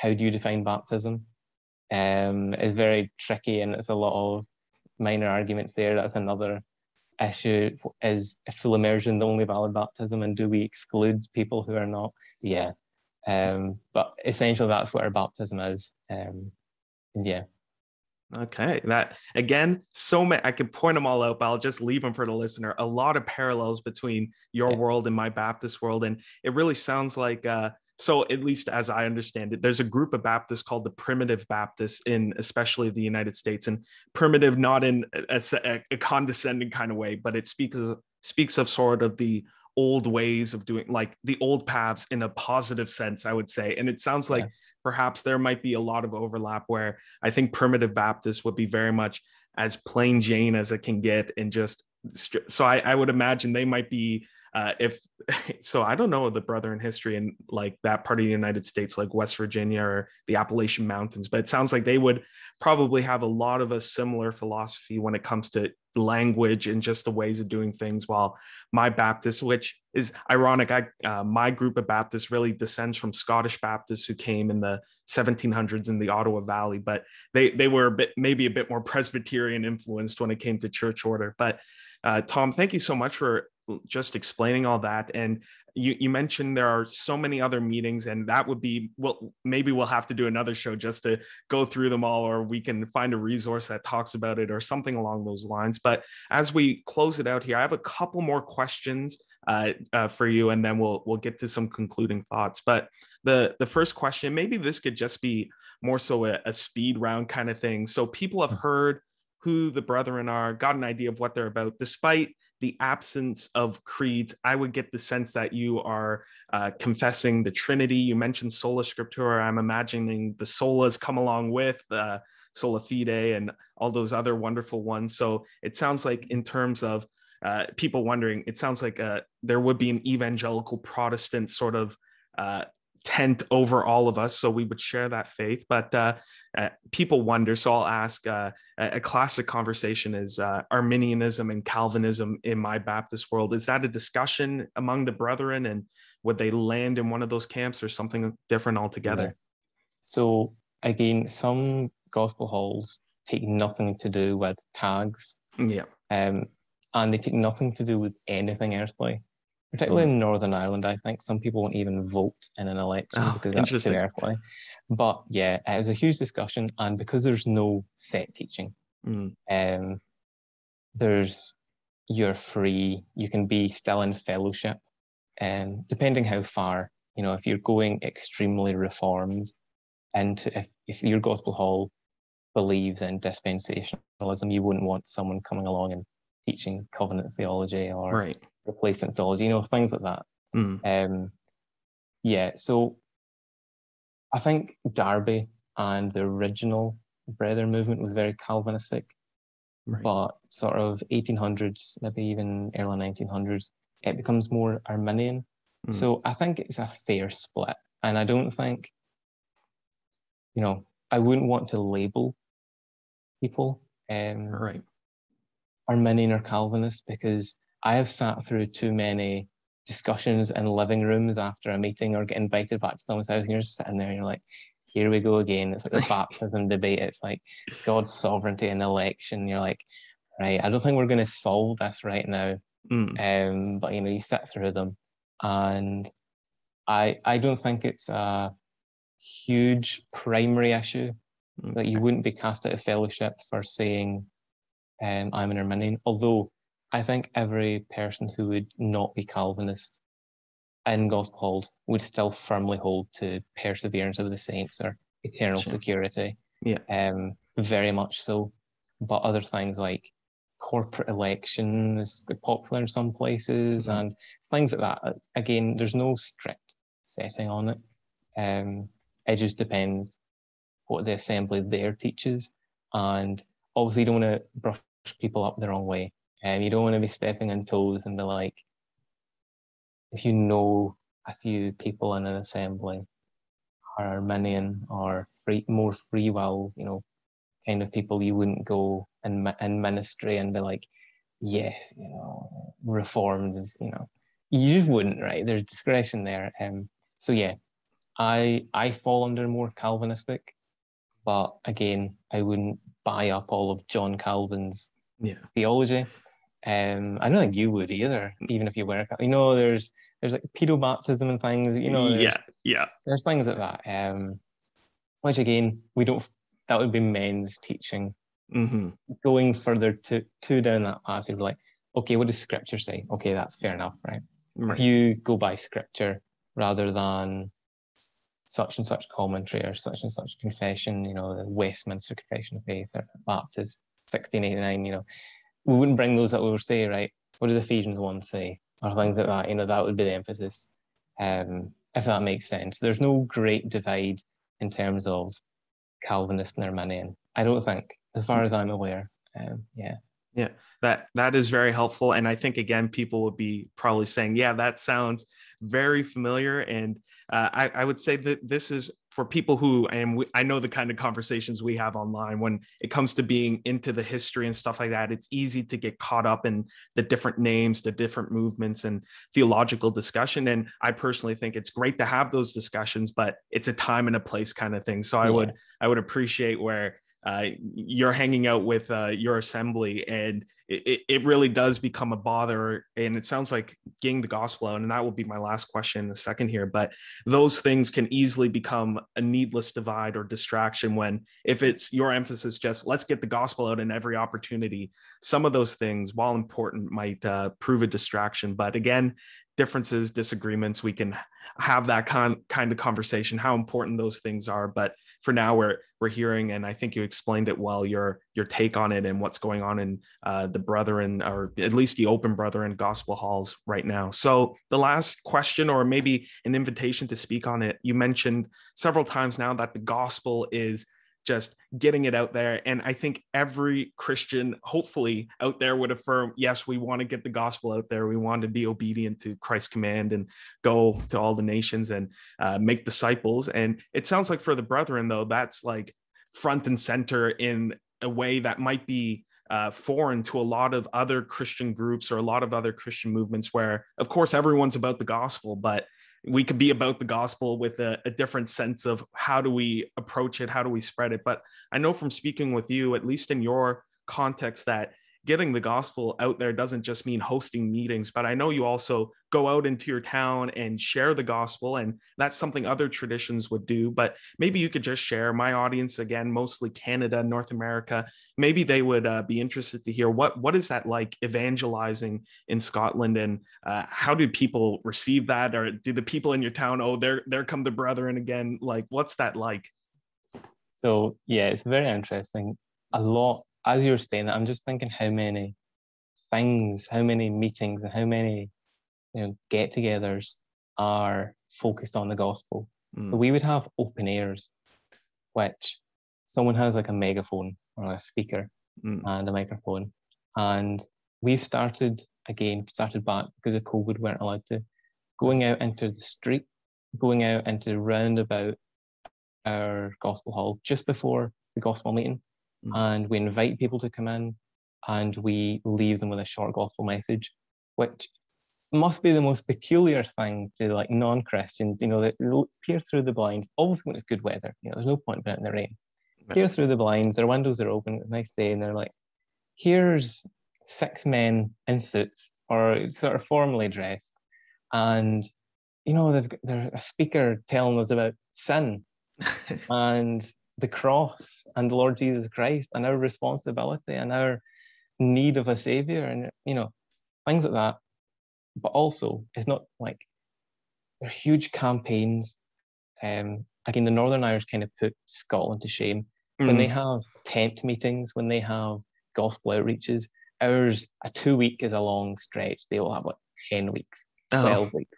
How do you define baptism? It's very tricky, and it's a lot of minor arguments there. That's another issue. Is a full immersion the only valid baptism, and do we exclude people who are not? Yeah. But essentially that's what our baptism is. Yeah. Okay. That again, so many, I could point them all out, but I'll just leave them for the listener. A lot of parallels between your world and my Baptist world. And it really sounds like, so at least as I understand it, there's a group of Baptists called the primitive Baptists in especially the United States, and primitive, not in a condescending kind of way, but it speaks of sort of the old ways of doing, like the old paths in a positive sense, I would say. And it sounds like perhaps there might be a lot of overlap where I think primitive Baptists would be very much as plain Jane as it can get. And just, so I would imagine they might be, I don't know the Brethren history in like that part of the United States, like West Virginia or the Appalachian Mountains, but it sounds like they would probably have a lot of a similar philosophy when it comes to language and just the ways of doing things, while my Baptist, which is ironic, my group of Baptists really descends from Scottish Baptists who came in the 1700s in the Ottawa Valley, but they were maybe a bit more Presbyterian influenced when it came to church order. But Tom, thank you so much for just explaining all that. And you mentioned there are so many other meetings, and that would be, well, maybe we'll have to do another show just to go through them all, or we can find a resource that talks about it or something along those lines. But as we close it out here, I have a couple more questions for you, and then we'll get to some concluding thoughts. But the first question, maybe this could just be more so a speed round kind of thing. So people have heard who the Brethren are, got an idea of what they're about, despite the absence of creeds. I would get the sense that you are confessing the Trinity. You mentioned sola scriptura. I'm imagining the solas come along with sola fide and all those other wonderful ones. So it sounds like, in terms of people wondering, it sounds like there would be an evangelical Protestant sort of tent over all of us, so we would share that faith. But people wonder, so I'll ask, a classic conversation is Arminianism and Calvinism in my Baptist world. Is that a discussion among the Brethren, and would they land in one of those camps or something different altogether? Yeah. So again, some Gospel Halls take nothing to do with tags, and they take nothing to do with anything earthly. Particularly in Northern Ireland, I think some people won't even vote in an election because that's too earthly. But yeah, it was a huge discussion, and because there's no set teaching, you're free. You can be still in fellowship, and depending how far, you know, if you're going extremely reformed, and if your Gospel Hall believes in dispensationalism, you wouldn't want someone coming along and teaching covenant theology or replacement theology, you know, things like that. So I think Darby and the original Brethren movement was very Calvinistic, but sort of 1800s, maybe even early 1900s, it becomes more Arminian. So I think it's a fair split, and I don't think, you know, I wouldn't want to label people Arminian or Calvinist, because I have sat through too many discussions in living rooms after a meeting or get invited back to someone's house, and you're just sitting there and you're like, here we go again. It's like the baptism debate. It's like God's sovereignty and election. You're like, right, I don't think we're going to solve this right now. But you know, you sit through them, and I don't think it's a huge primary issue. Okay. Like, you wouldn't be cast out of fellowship for saying I'm an Arminian, although I think every person who would not be Calvinist in Gospel Hall would still firmly hold to perseverance of the saints or eternal security. Yeah. Very much so. But other things like corporate elections, popular in some places, and things like that, again, there's no strict setting on it. It just depends what the assembly there teaches. And obviously you don't want to brush people up the wrong way. You don't want to be stepping on toes and be like, if you know a few people in an assembly are Arminian or more free will, you know, kind of people, you wouldn't go in ministry and be like, yes, you know, reformed is, you know, you just wouldn't, right? There's discretion there. So yeah, I fall under more Calvinistic, but again, I wouldn't buy up all of John Calvin's theology. I don't think you would either, even if you were, you know, there's like pedo baptism and things, you know, there's things like that, which again, we don't, that would be men's teaching. Going further to down that path, you're like, okay, what does scripture say? Okay, that's fair enough, right? You go by scripture rather than such and such commentary or such and such confession, you know, the Westminster Confession of Faith or Baptist 1689, you know. We wouldn't bring those up. We would say, right, what does Ephesians 1 say? Or things like that. You know, that would be the emphasis, if that makes sense. There's no great divide in terms of Calvinist and Arminian, I don't think, as far as I'm aware. Yeah, that is very helpful. And I think, again, people would be probably saying, yeah, that sounds very familiar. And I would say that this is for people who, and I know the kind of conversations we have online when it comes to being into the history and stuff like that, it's easy to get caught up in the different names, the different movements and theological discussion. And I personally think it's great to have those discussions, but it's a time and a place kind of thing. So I would appreciate where you're hanging out with your assembly, and it really does become a bother. And it sounds like getting the gospel out, and that will be my last question in a second here, but those things can easily become a needless divide or distraction when, if it's your emphasis, just let's get the gospel out in every opportunity, some of those things, while important, might prove a distraction. But again, differences, disagreements, we can have that kind of conversation, how important those things are. But for now, we're hearing, and I think you explained it well, your take on it and what's going on in the Brethren, or at least the Open Brethren Gospel Halls right now. So the last question, or maybe an invitation to speak on it, you mentioned several times now that the gospel is just getting it out there. And I think every Christian, hopefully, out there would affirm, yes, we want to get the gospel out there. We want to be obedient to Christ's command and go to all the nations and make disciples. And it sounds like for the Brethren, though, that's like front and center in a way that might be foreign to a lot of other Christian groups or a lot of other Christian movements, where, of course, everyone's about the gospel, but we could be about the gospel with a different sense of how do we approach it? How do we spread it? But I know from speaking with you, at least in your context, that getting the gospel out there doesn't just mean hosting meetings, but I know you also go out into your town and share the gospel, and that's something other traditions would do. But maybe you could just share, my audience, again, mostly Canada, North America, maybe they would be interested to hear what is that like evangelizing in Scotland, and how do people receive that? Or do the people in your town, oh, there come the Brethren again? Like, what's that like? So yeah, it's very interesting. A lot, as you were saying that, I'm just thinking how many things, how many meetings, and how many, you know, get-togethers are focused on the gospel. So we would have open airs, which someone has like a megaphone or a speaker and a microphone. And we've started back because of COVID, weren't allowed to, going out into the street, going out into roundabout our Gospel Hall just before the gospel meeting. And we invite people to come in, and we leave them with a short gospel message, which must be the most peculiar thing to like non-Christians, you know, that peer through the blinds, always when it's good weather, you know, there's no point being out in the rain. Right. Peer through the blinds, their windows are open, it's a nice day, and they're like, here's six men in suits or sort of formally dressed, and, you know, they're a speaker telling us about sin and the cross and the Lord Jesus Christ and our responsibility and our need of a saviour and, you know, things like that. But also, it's not like there are huge campaigns. Again, the Northern Irish kind of put Scotland to shame. Mm. When they have tent meetings, when they have gospel outreaches, ours, a 2-week is a long stretch. They all have like 10 weeks, 12 weeks.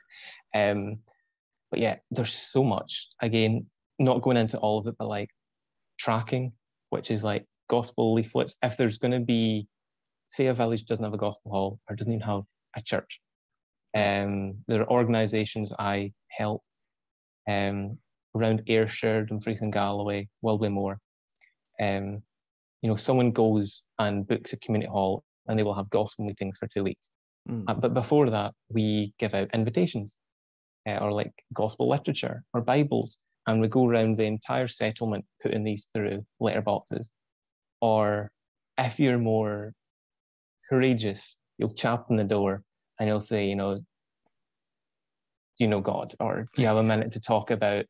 But yeah, there's so much. Again, not going into all of it, but like tracking, which is like gospel leaflets. If there's going to be, say, a village doesn't have a gospel hall or doesn't even have a church, there are organisations I help around Ayrshire, Dumfries and Galloway, Worldly Moor. You know, someone goes and books a community hall and they will have gospel meetings for 2 weeks. Mm. But before that, we give out invitations or like gospel literature or Bibles, and we go around the entire settlement putting these through letterboxes. Or if you're more courageous, you'll chap on the door and he'll say, you know, do you know God? Or do you have a minute to talk about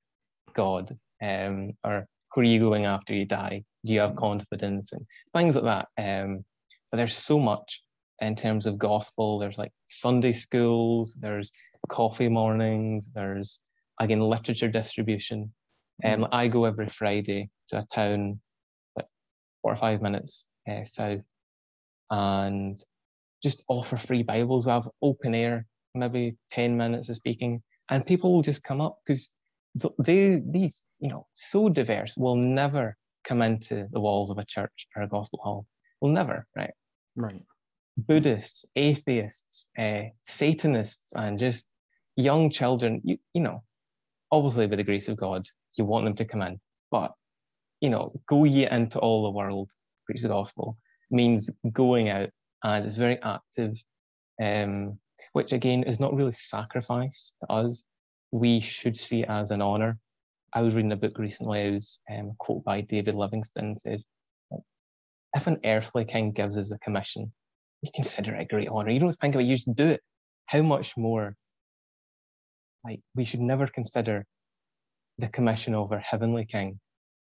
God? Or where are you going after you die? Do you have confidence? And things like that. But there's so much in terms of gospel. There's like Sunday schools, there's coffee mornings, there's, again, literature distribution. Mm-hmm. I go every Friday to a town like 4 or 5 minutes south and just offer free Bibles. We have open air, maybe 10 minutes of speaking, and people will just come up because these, you know, so diverse, will never come into the walls of a church or a gospel hall. Will never, right? Right. Buddhists, atheists, Satanists, and just young children, you know, obviously by the grace of God, you want them to come in, but, you know, go ye into all the world, preach the gospel, means going out. And it's very active, which again is not really sacrifice to us. We should see it as an honour. I was reading a book recently. It was a quote by David Livingstone, says, if an earthly king gives us a commission, we consider it a great honour. You don't think about it, you just do it. How much more, like, we should never consider the commission of our heavenly king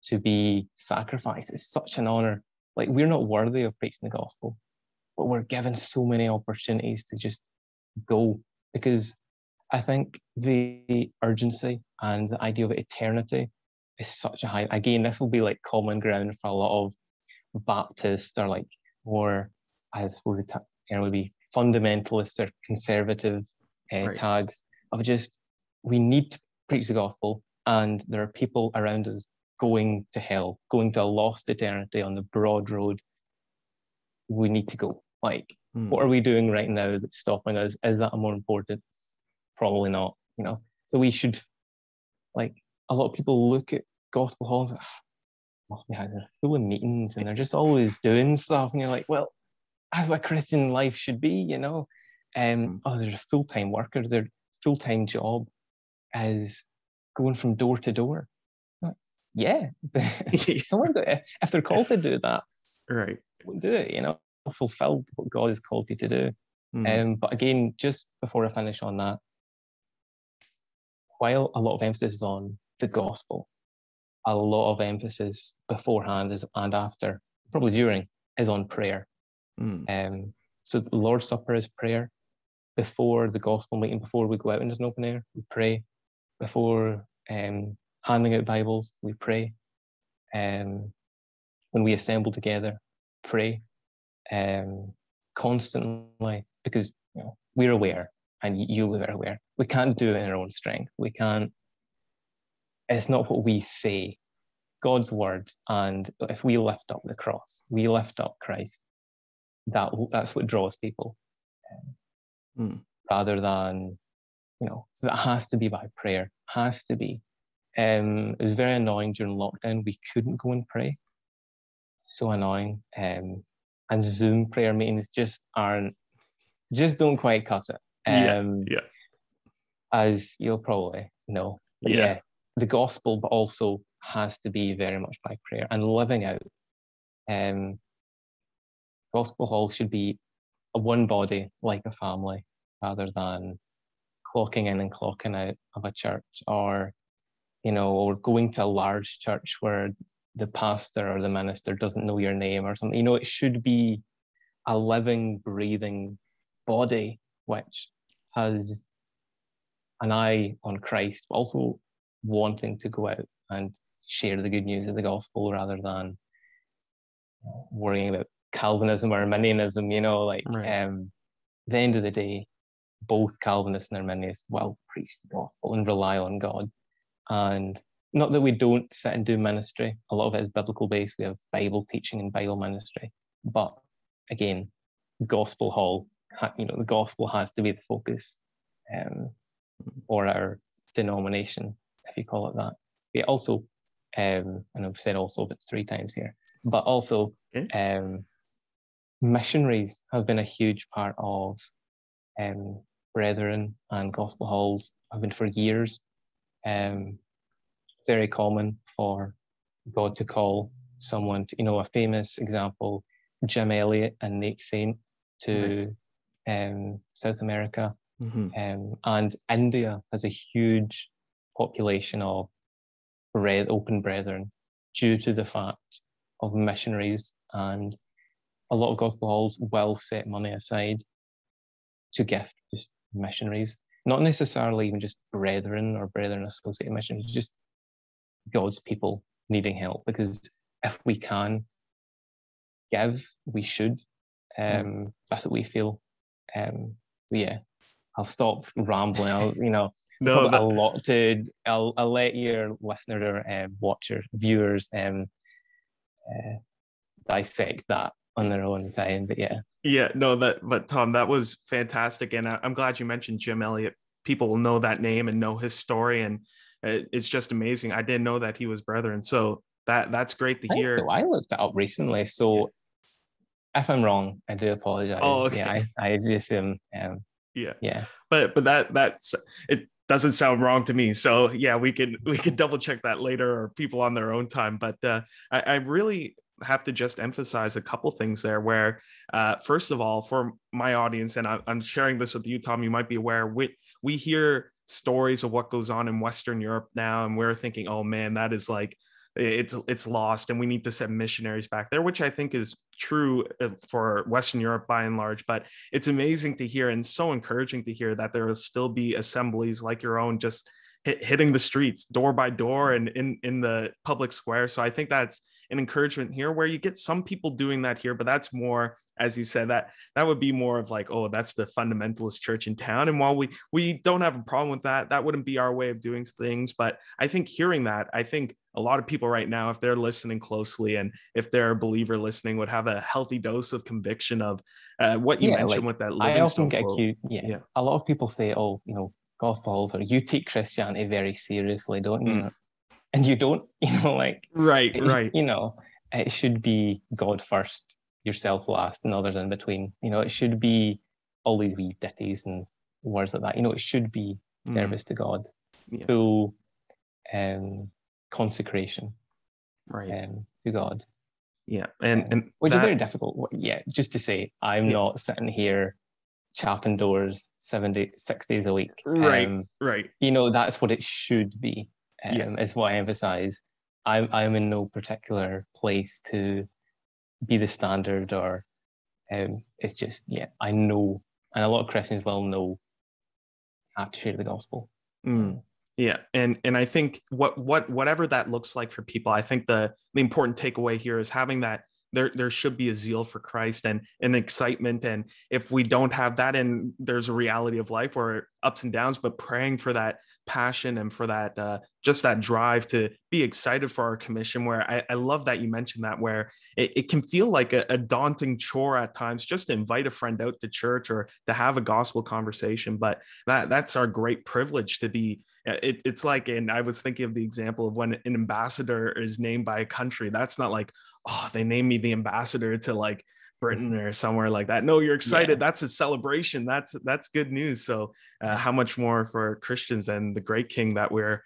to be sacrifice. It's such an honour. Like, we're not worthy of preaching the gospel, but we're given so many opportunities to just go, because I think the urgency and the idea of eternity is such a high. Again, this will be like common ground for a lot of Baptists or like more, I suppose, it would be fundamentalists or conservative right. tags of just, we need to preach the gospel, and there are people around us going to hell, going to a lost eternity on the broad road. We need to go. Like, what are we doing right now that's stopping us? Is that more important? Probably not, you know. So we should, like, a lot of people look at gospel halls, they're full of meetings and they're just always doing stuff, and you're like, well, that's what Christian life should be, you know. There's a full-time worker, their full-time job is going from door to door. Like, yeah, someone do it. If they're called to do that, right, do it, you know. Fulfilled what God has called you to do. But again, just before I finish on that, while a lot of emphasis is on the gospel, a lot of emphasis beforehand is, and after, probably during, is on prayer. So the Lord's Supper is prayer. Before the gospel meeting, before we go out into an open air, we pray. Before handing out Bibles, we pray. When we assemble together, pray. Constantly, because, you know, we're aware, and you are aware, we can't do it in our own strength. We can't. It's not what we say, God's word. And if we lift up the cross, we lift up Christ, that's what draws people, rather than, you know. So that has to be by prayer, has to be. It was very annoying during lockdown, we couldn't go and pray, so annoying. And Zoom prayer meetings just don't quite cut it. As you'll probably know. But yeah, the gospel, but also has to be very much by prayer and living out. Gospel Hall should be a one body, like a family, rather than clocking in and clocking out of a church, or, you know, or going to a large church where the pastor or the minister doesn't know your name or something. You know, it should be a living, breathing body which has an eye on Christ, but also wanting to go out and share the good news of the gospel, rather than worrying about Calvinism or Arminianism. You know, like, right. At the end of the day, both Calvinists and Arminians will preach the gospel and rely on God. And not that we don't sit and do ministry. A lot of it is biblical based. We have Bible teaching and Bible ministry. But again, Gospel Hall, you know, the gospel has to be the focus, or our denomination, if you call it that. We also, and I've said also but 3 times here, but also missionaries have been a huge part of Brethren, and Gospel Halls have been for years. Very common for God to call someone to, you know, a famous example, Jim Elliot and Nate Saint to South America. Mm-hmm. And India has a huge population of open brethren due to the fact of missionaries, and a lot of gospel halls will set money aside to gift just missionaries, not necessarily even just brethren or brethren associated missionaries, just God's people needing help. Because if we can give, we should. That's what we feel. Yeah, I'll stop rambling. I'll, you know, no, but... I'll let your listener or watcher, viewers, dissect that on their own time. But but Tom, that was fantastic, and I'm glad you mentioned Jim Elliot. People know that name and know his story, and it's just amazing. I didn't know that he was Brethren, so that's great to hear. So I looked that up recently. So if I'm wrong, I do apologize. Oh, okay. Yeah, I just but that's it. Doesn't sound wrong to me. So yeah, we can double check that later, or people on their own time. But I really have to just emphasize a couple things there where, first of all, for my audience, and I'm sharing this with you, Tom, you might be aware, we hear stories of what goes on in Western Europe now, and we're thinking, oh man, that is like, it's lost and we need to send missionaries back there, which I think is true for Western Europe by and large. But it's amazing to hear and so encouraging to hear that there will still be assemblies like your own just hitting the streets door by door and in the public square. So I think that's an encouragement here, where you get some people doing that here, but that's more, as you said, that would be more of like, oh, that's the fundamentalist church in town. And while we don't have a problem with that, that wouldn't be our way of doing things. But I think hearing that, I think a lot of people right now, if they're listening closely and if they're a believer listening, would have a healthy dose of conviction of what you mentioned, like, with that Livingstone quote. A lot of people say, oh, you know, gospel halls, or you take Christianity very seriously, don't you? And you don't, you know, like, right. You know, it should be God first, yourself last, and others in between. You know, it should be all these wee ditties and words like that. You know, it should be service to God, full consecration, to God. Yeah, and which is very difficult. Yeah, just to say, I'm not sitting here chapping doors 6 days a week. Right. You know, that's what it should be. Is what I emphasize. I'm in no particular place to be the standard, or it's just I know, and a lot of Christians will know how to share the gospel. And I think whatever that looks like for people, I think the important takeaway here is having that there should be a zeal for Christ and an excitement. And if we don't have that, and there's a reality of life where ups and downs, but praying for that passion and for that just that drive to be excited for our commission, where I love that you mentioned that, where it can feel like a daunting chore at times just to invite a friend out to church or to have a gospel conversation. But that's our great privilege to be. It's like, and I was thinking of the example of when an ambassador is named by a country, that's not like, oh, they named me the ambassador to like Britain or somewhere like that. No, you're excited. Yeah. That's a celebration. That's good news. So how much more for Christians and the great King that we're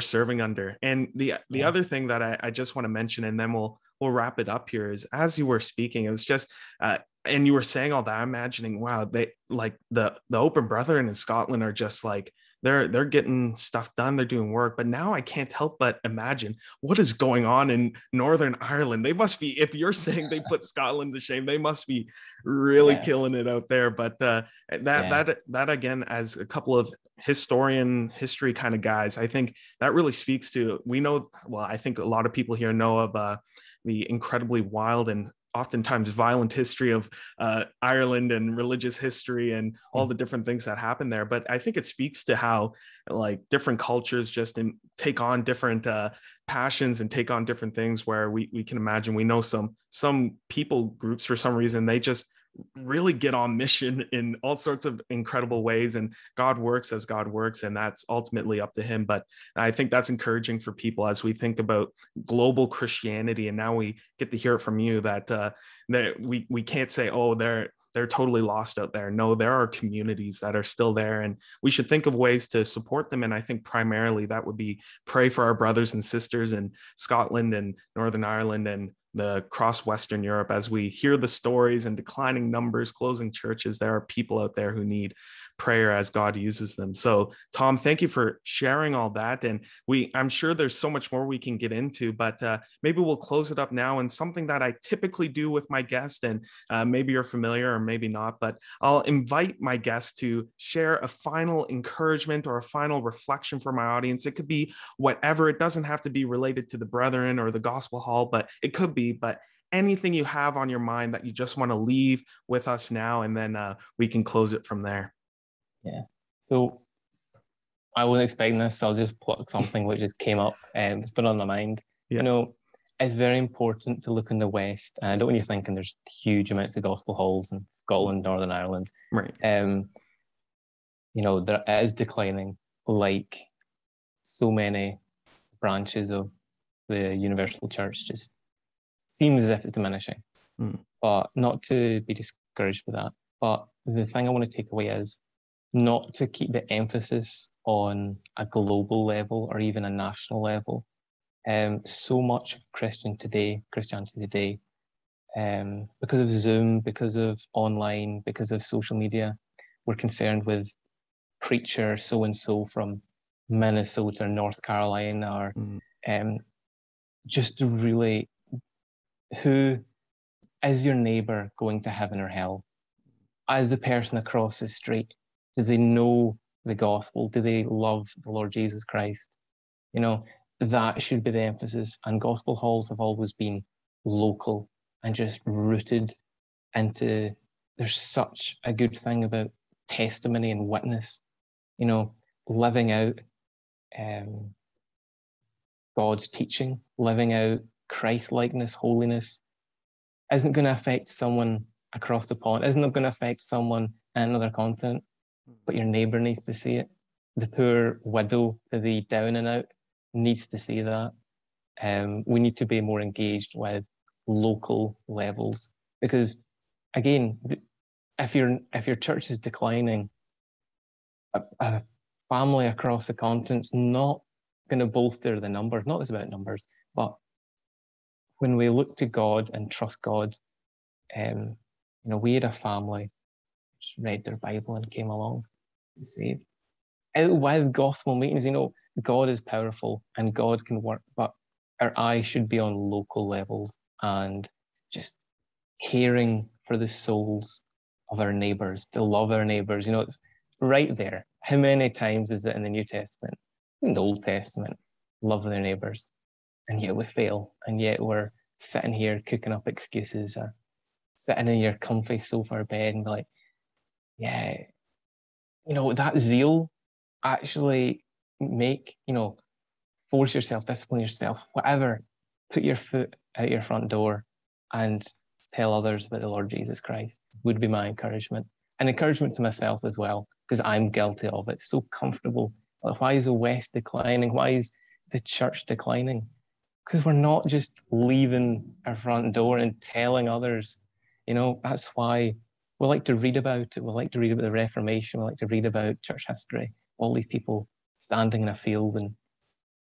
serving under. And the other thing that I just want to mention, and then we'll wrap it up here, is as you were speaking, it was just, and you were saying all that, I'm imagining, wow, they like the Open Brethren in Scotland are just like, they're getting stuff done. They're doing work. But now I can't help but imagine what is going on in Northern Ireland. They must be, if you're saying they put Scotland to shame, they must be really killing it out there. But that again, as a couple of history kind of guys, I think that really speaks to, I think a lot of people here know of the incredibly wild and oftentimes violent history of Ireland and religious history and all the different things that happen there. But I think it speaks to how like different cultures just take on different passions and take on different things, where we can imagine, we know some people groups for some reason, they just really get on mission in all sorts of incredible ways, and God works as God works, and that's ultimately up to him. But I think that's encouraging for people as we think about global Christianity, and now we get to hear it from you that that we can't say, oh, they're totally lost out there. No, there are communities that are still there, and we should think of ways to support them. And I think primarily that would be pray for our brothers and sisters in Scotland and Northern Ireland and the cross Western Europe. As we hear the stories and declining numbers, closing churches, there are people out there who need prayer as God uses them. So Tom, thank you for sharing all that. And I'm sure there's so much more we can get into, but maybe we'll close it up now. And something that I typically do with my guest, and maybe you're familiar or maybe not, but I'll invite my guest to share a final encouragement or a final reflection for my audience. It could be whatever. It doesn't have to be related to the Brethren or the Gospel Hall, but it could be, but anything you have on your mind that you just want to leave with us now, and then we can close it from there. Yeah, so I wasn't expecting this, so I'll just pluck something which just came up and it's been on my mind. Yeah. You know, it's very important to look in the West, and I don't want you thinking there's huge amounts of Gospel Halls in Scotland, Northern Ireland. Right. You know, there is declining, like so many branches of the universal church, just seems as if it's diminishing. But not to be discouraged with that. But the thing I want to take away is not to keep the emphasis on a global level or even a national level. So much of Christianity today, because of Zoom, because of online, because of social media, we're concerned with preacher so-and-so from Minnesota or North Carolina, or just really, who is your neighbor going to heaven or hell? Is the person across the street, do they know the gospel? Do they love the Lord Jesus Christ? You know, that should be the emphasis. And Gospel Halls have always been local and just rooted into, there's such a good thing about testimony and witness, you know, living out God's teaching, living out Christ-likeness, holiness, isn't going to affect someone across the pond, isn't it going to affect someone in another continent? But your neighbour needs to see it. The poor widow, the down and out, needs to see that. We need to be more engaged with local levels, because, again, if your church is declining, a family across the continent's not going to bolster the numbers. Not just about numbers, but when we look to God and trust God, you know, we had a family just read their Bible and came along and saved. Out with gospel meetings, you know, God is powerful and God can work, but our eye should be on local levels and just caring for the souls of our neighbours, to love our neighbours. You know, it's right there. How many times is it in the New Testament, in the Old Testament, love their neighbours? And yet we fail, and yet we're sitting here cooking up excuses, or sitting in your comfy sofa or bed and be like, yeah, you know, that zeal, actually make, you know, force yourself, discipline yourself, whatever, put your foot out your front door and tell others about the Lord Jesus Christ would be my encouragement. An encouragement to myself as well, because I'm guilty of it. It's so comfortable. Like, why is the West declining? Why is the church declining? Because we're not just leaving our front door and telling others, You know, that's why we like to read about it. We like to read about the Reformation. We like to read about church history. All these people standing in a field, and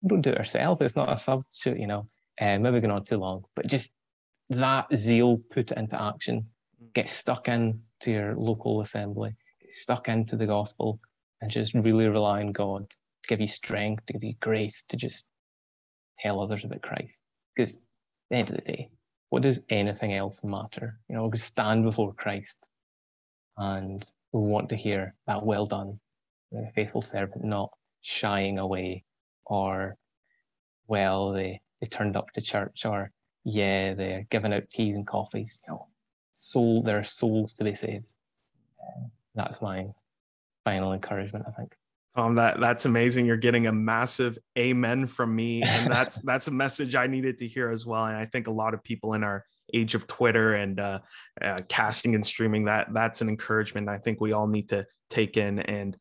we don't do it ourselves. It's not a substitute, you know. Maybe going on too long, but just that zeal, put it into action. Get stuck in to your local assembly. Get stuck into the gospel, and just really rely on God to give you strength, to give you grace, to just tell others about Christ. Because at the end of the day, what does anything else matter? You know, we stand before Christ and we want to hear that well done, the faithful servant, not shying away or, well, they turned up to church, or, yeah, they're giving out teas and coffees. You know, there are souls to be saved. That's mine. Final encouragement, I think. Tom, that's amazing. You're getting a massive amen from me, and that's a message I needed to hear as well. And I think a lot of people in our age of Twitter and casting and streaming, that's an encouragement I think we all need to take in. And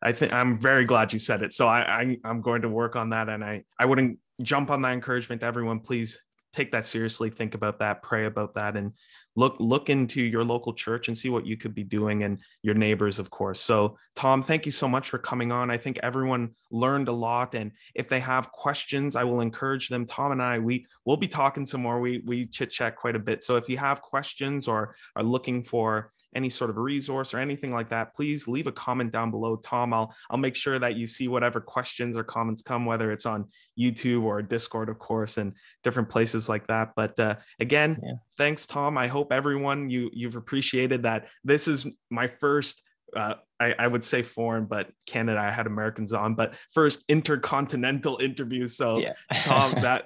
I think I'm very glad you said it. So I'm going to work on that, and I wouldn't jump on that encouragement to everyone. Please take that seriously. Think about that. Pray about that, and look into your local church and see what you could be doing, and your neighbors, of course. So, Tom, thank you so much for coming on. I think everyone learned a lot, and if they have questions, I will encourage them. Tom and I, we'll be talking some more. We chit-chat quite a bit. So if you have questions or are looking for any sort of resource or anything like that, please leave a comment down below. Tom, I'll make sure that you see whatever questions or comments come, whether it's on YouTube or Discord, of course, and different places like that. But again, yeah. Thanks, Tom. I hope everyone, you've appreciated that. This is my first, I would say foreign, but Canada, I had Americans on, but first intercontinental interview. So yeah. Tom, that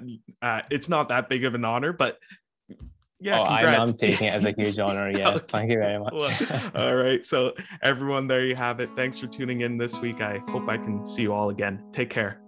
it's not that big of an honor, but yeah, oh, I'm taking it as a huge honor. Yeah, okay. Thank you very much. Well, all right. So everyone, there you have it. Thanks for tuning in this week. I hope I can see you all again. Take care.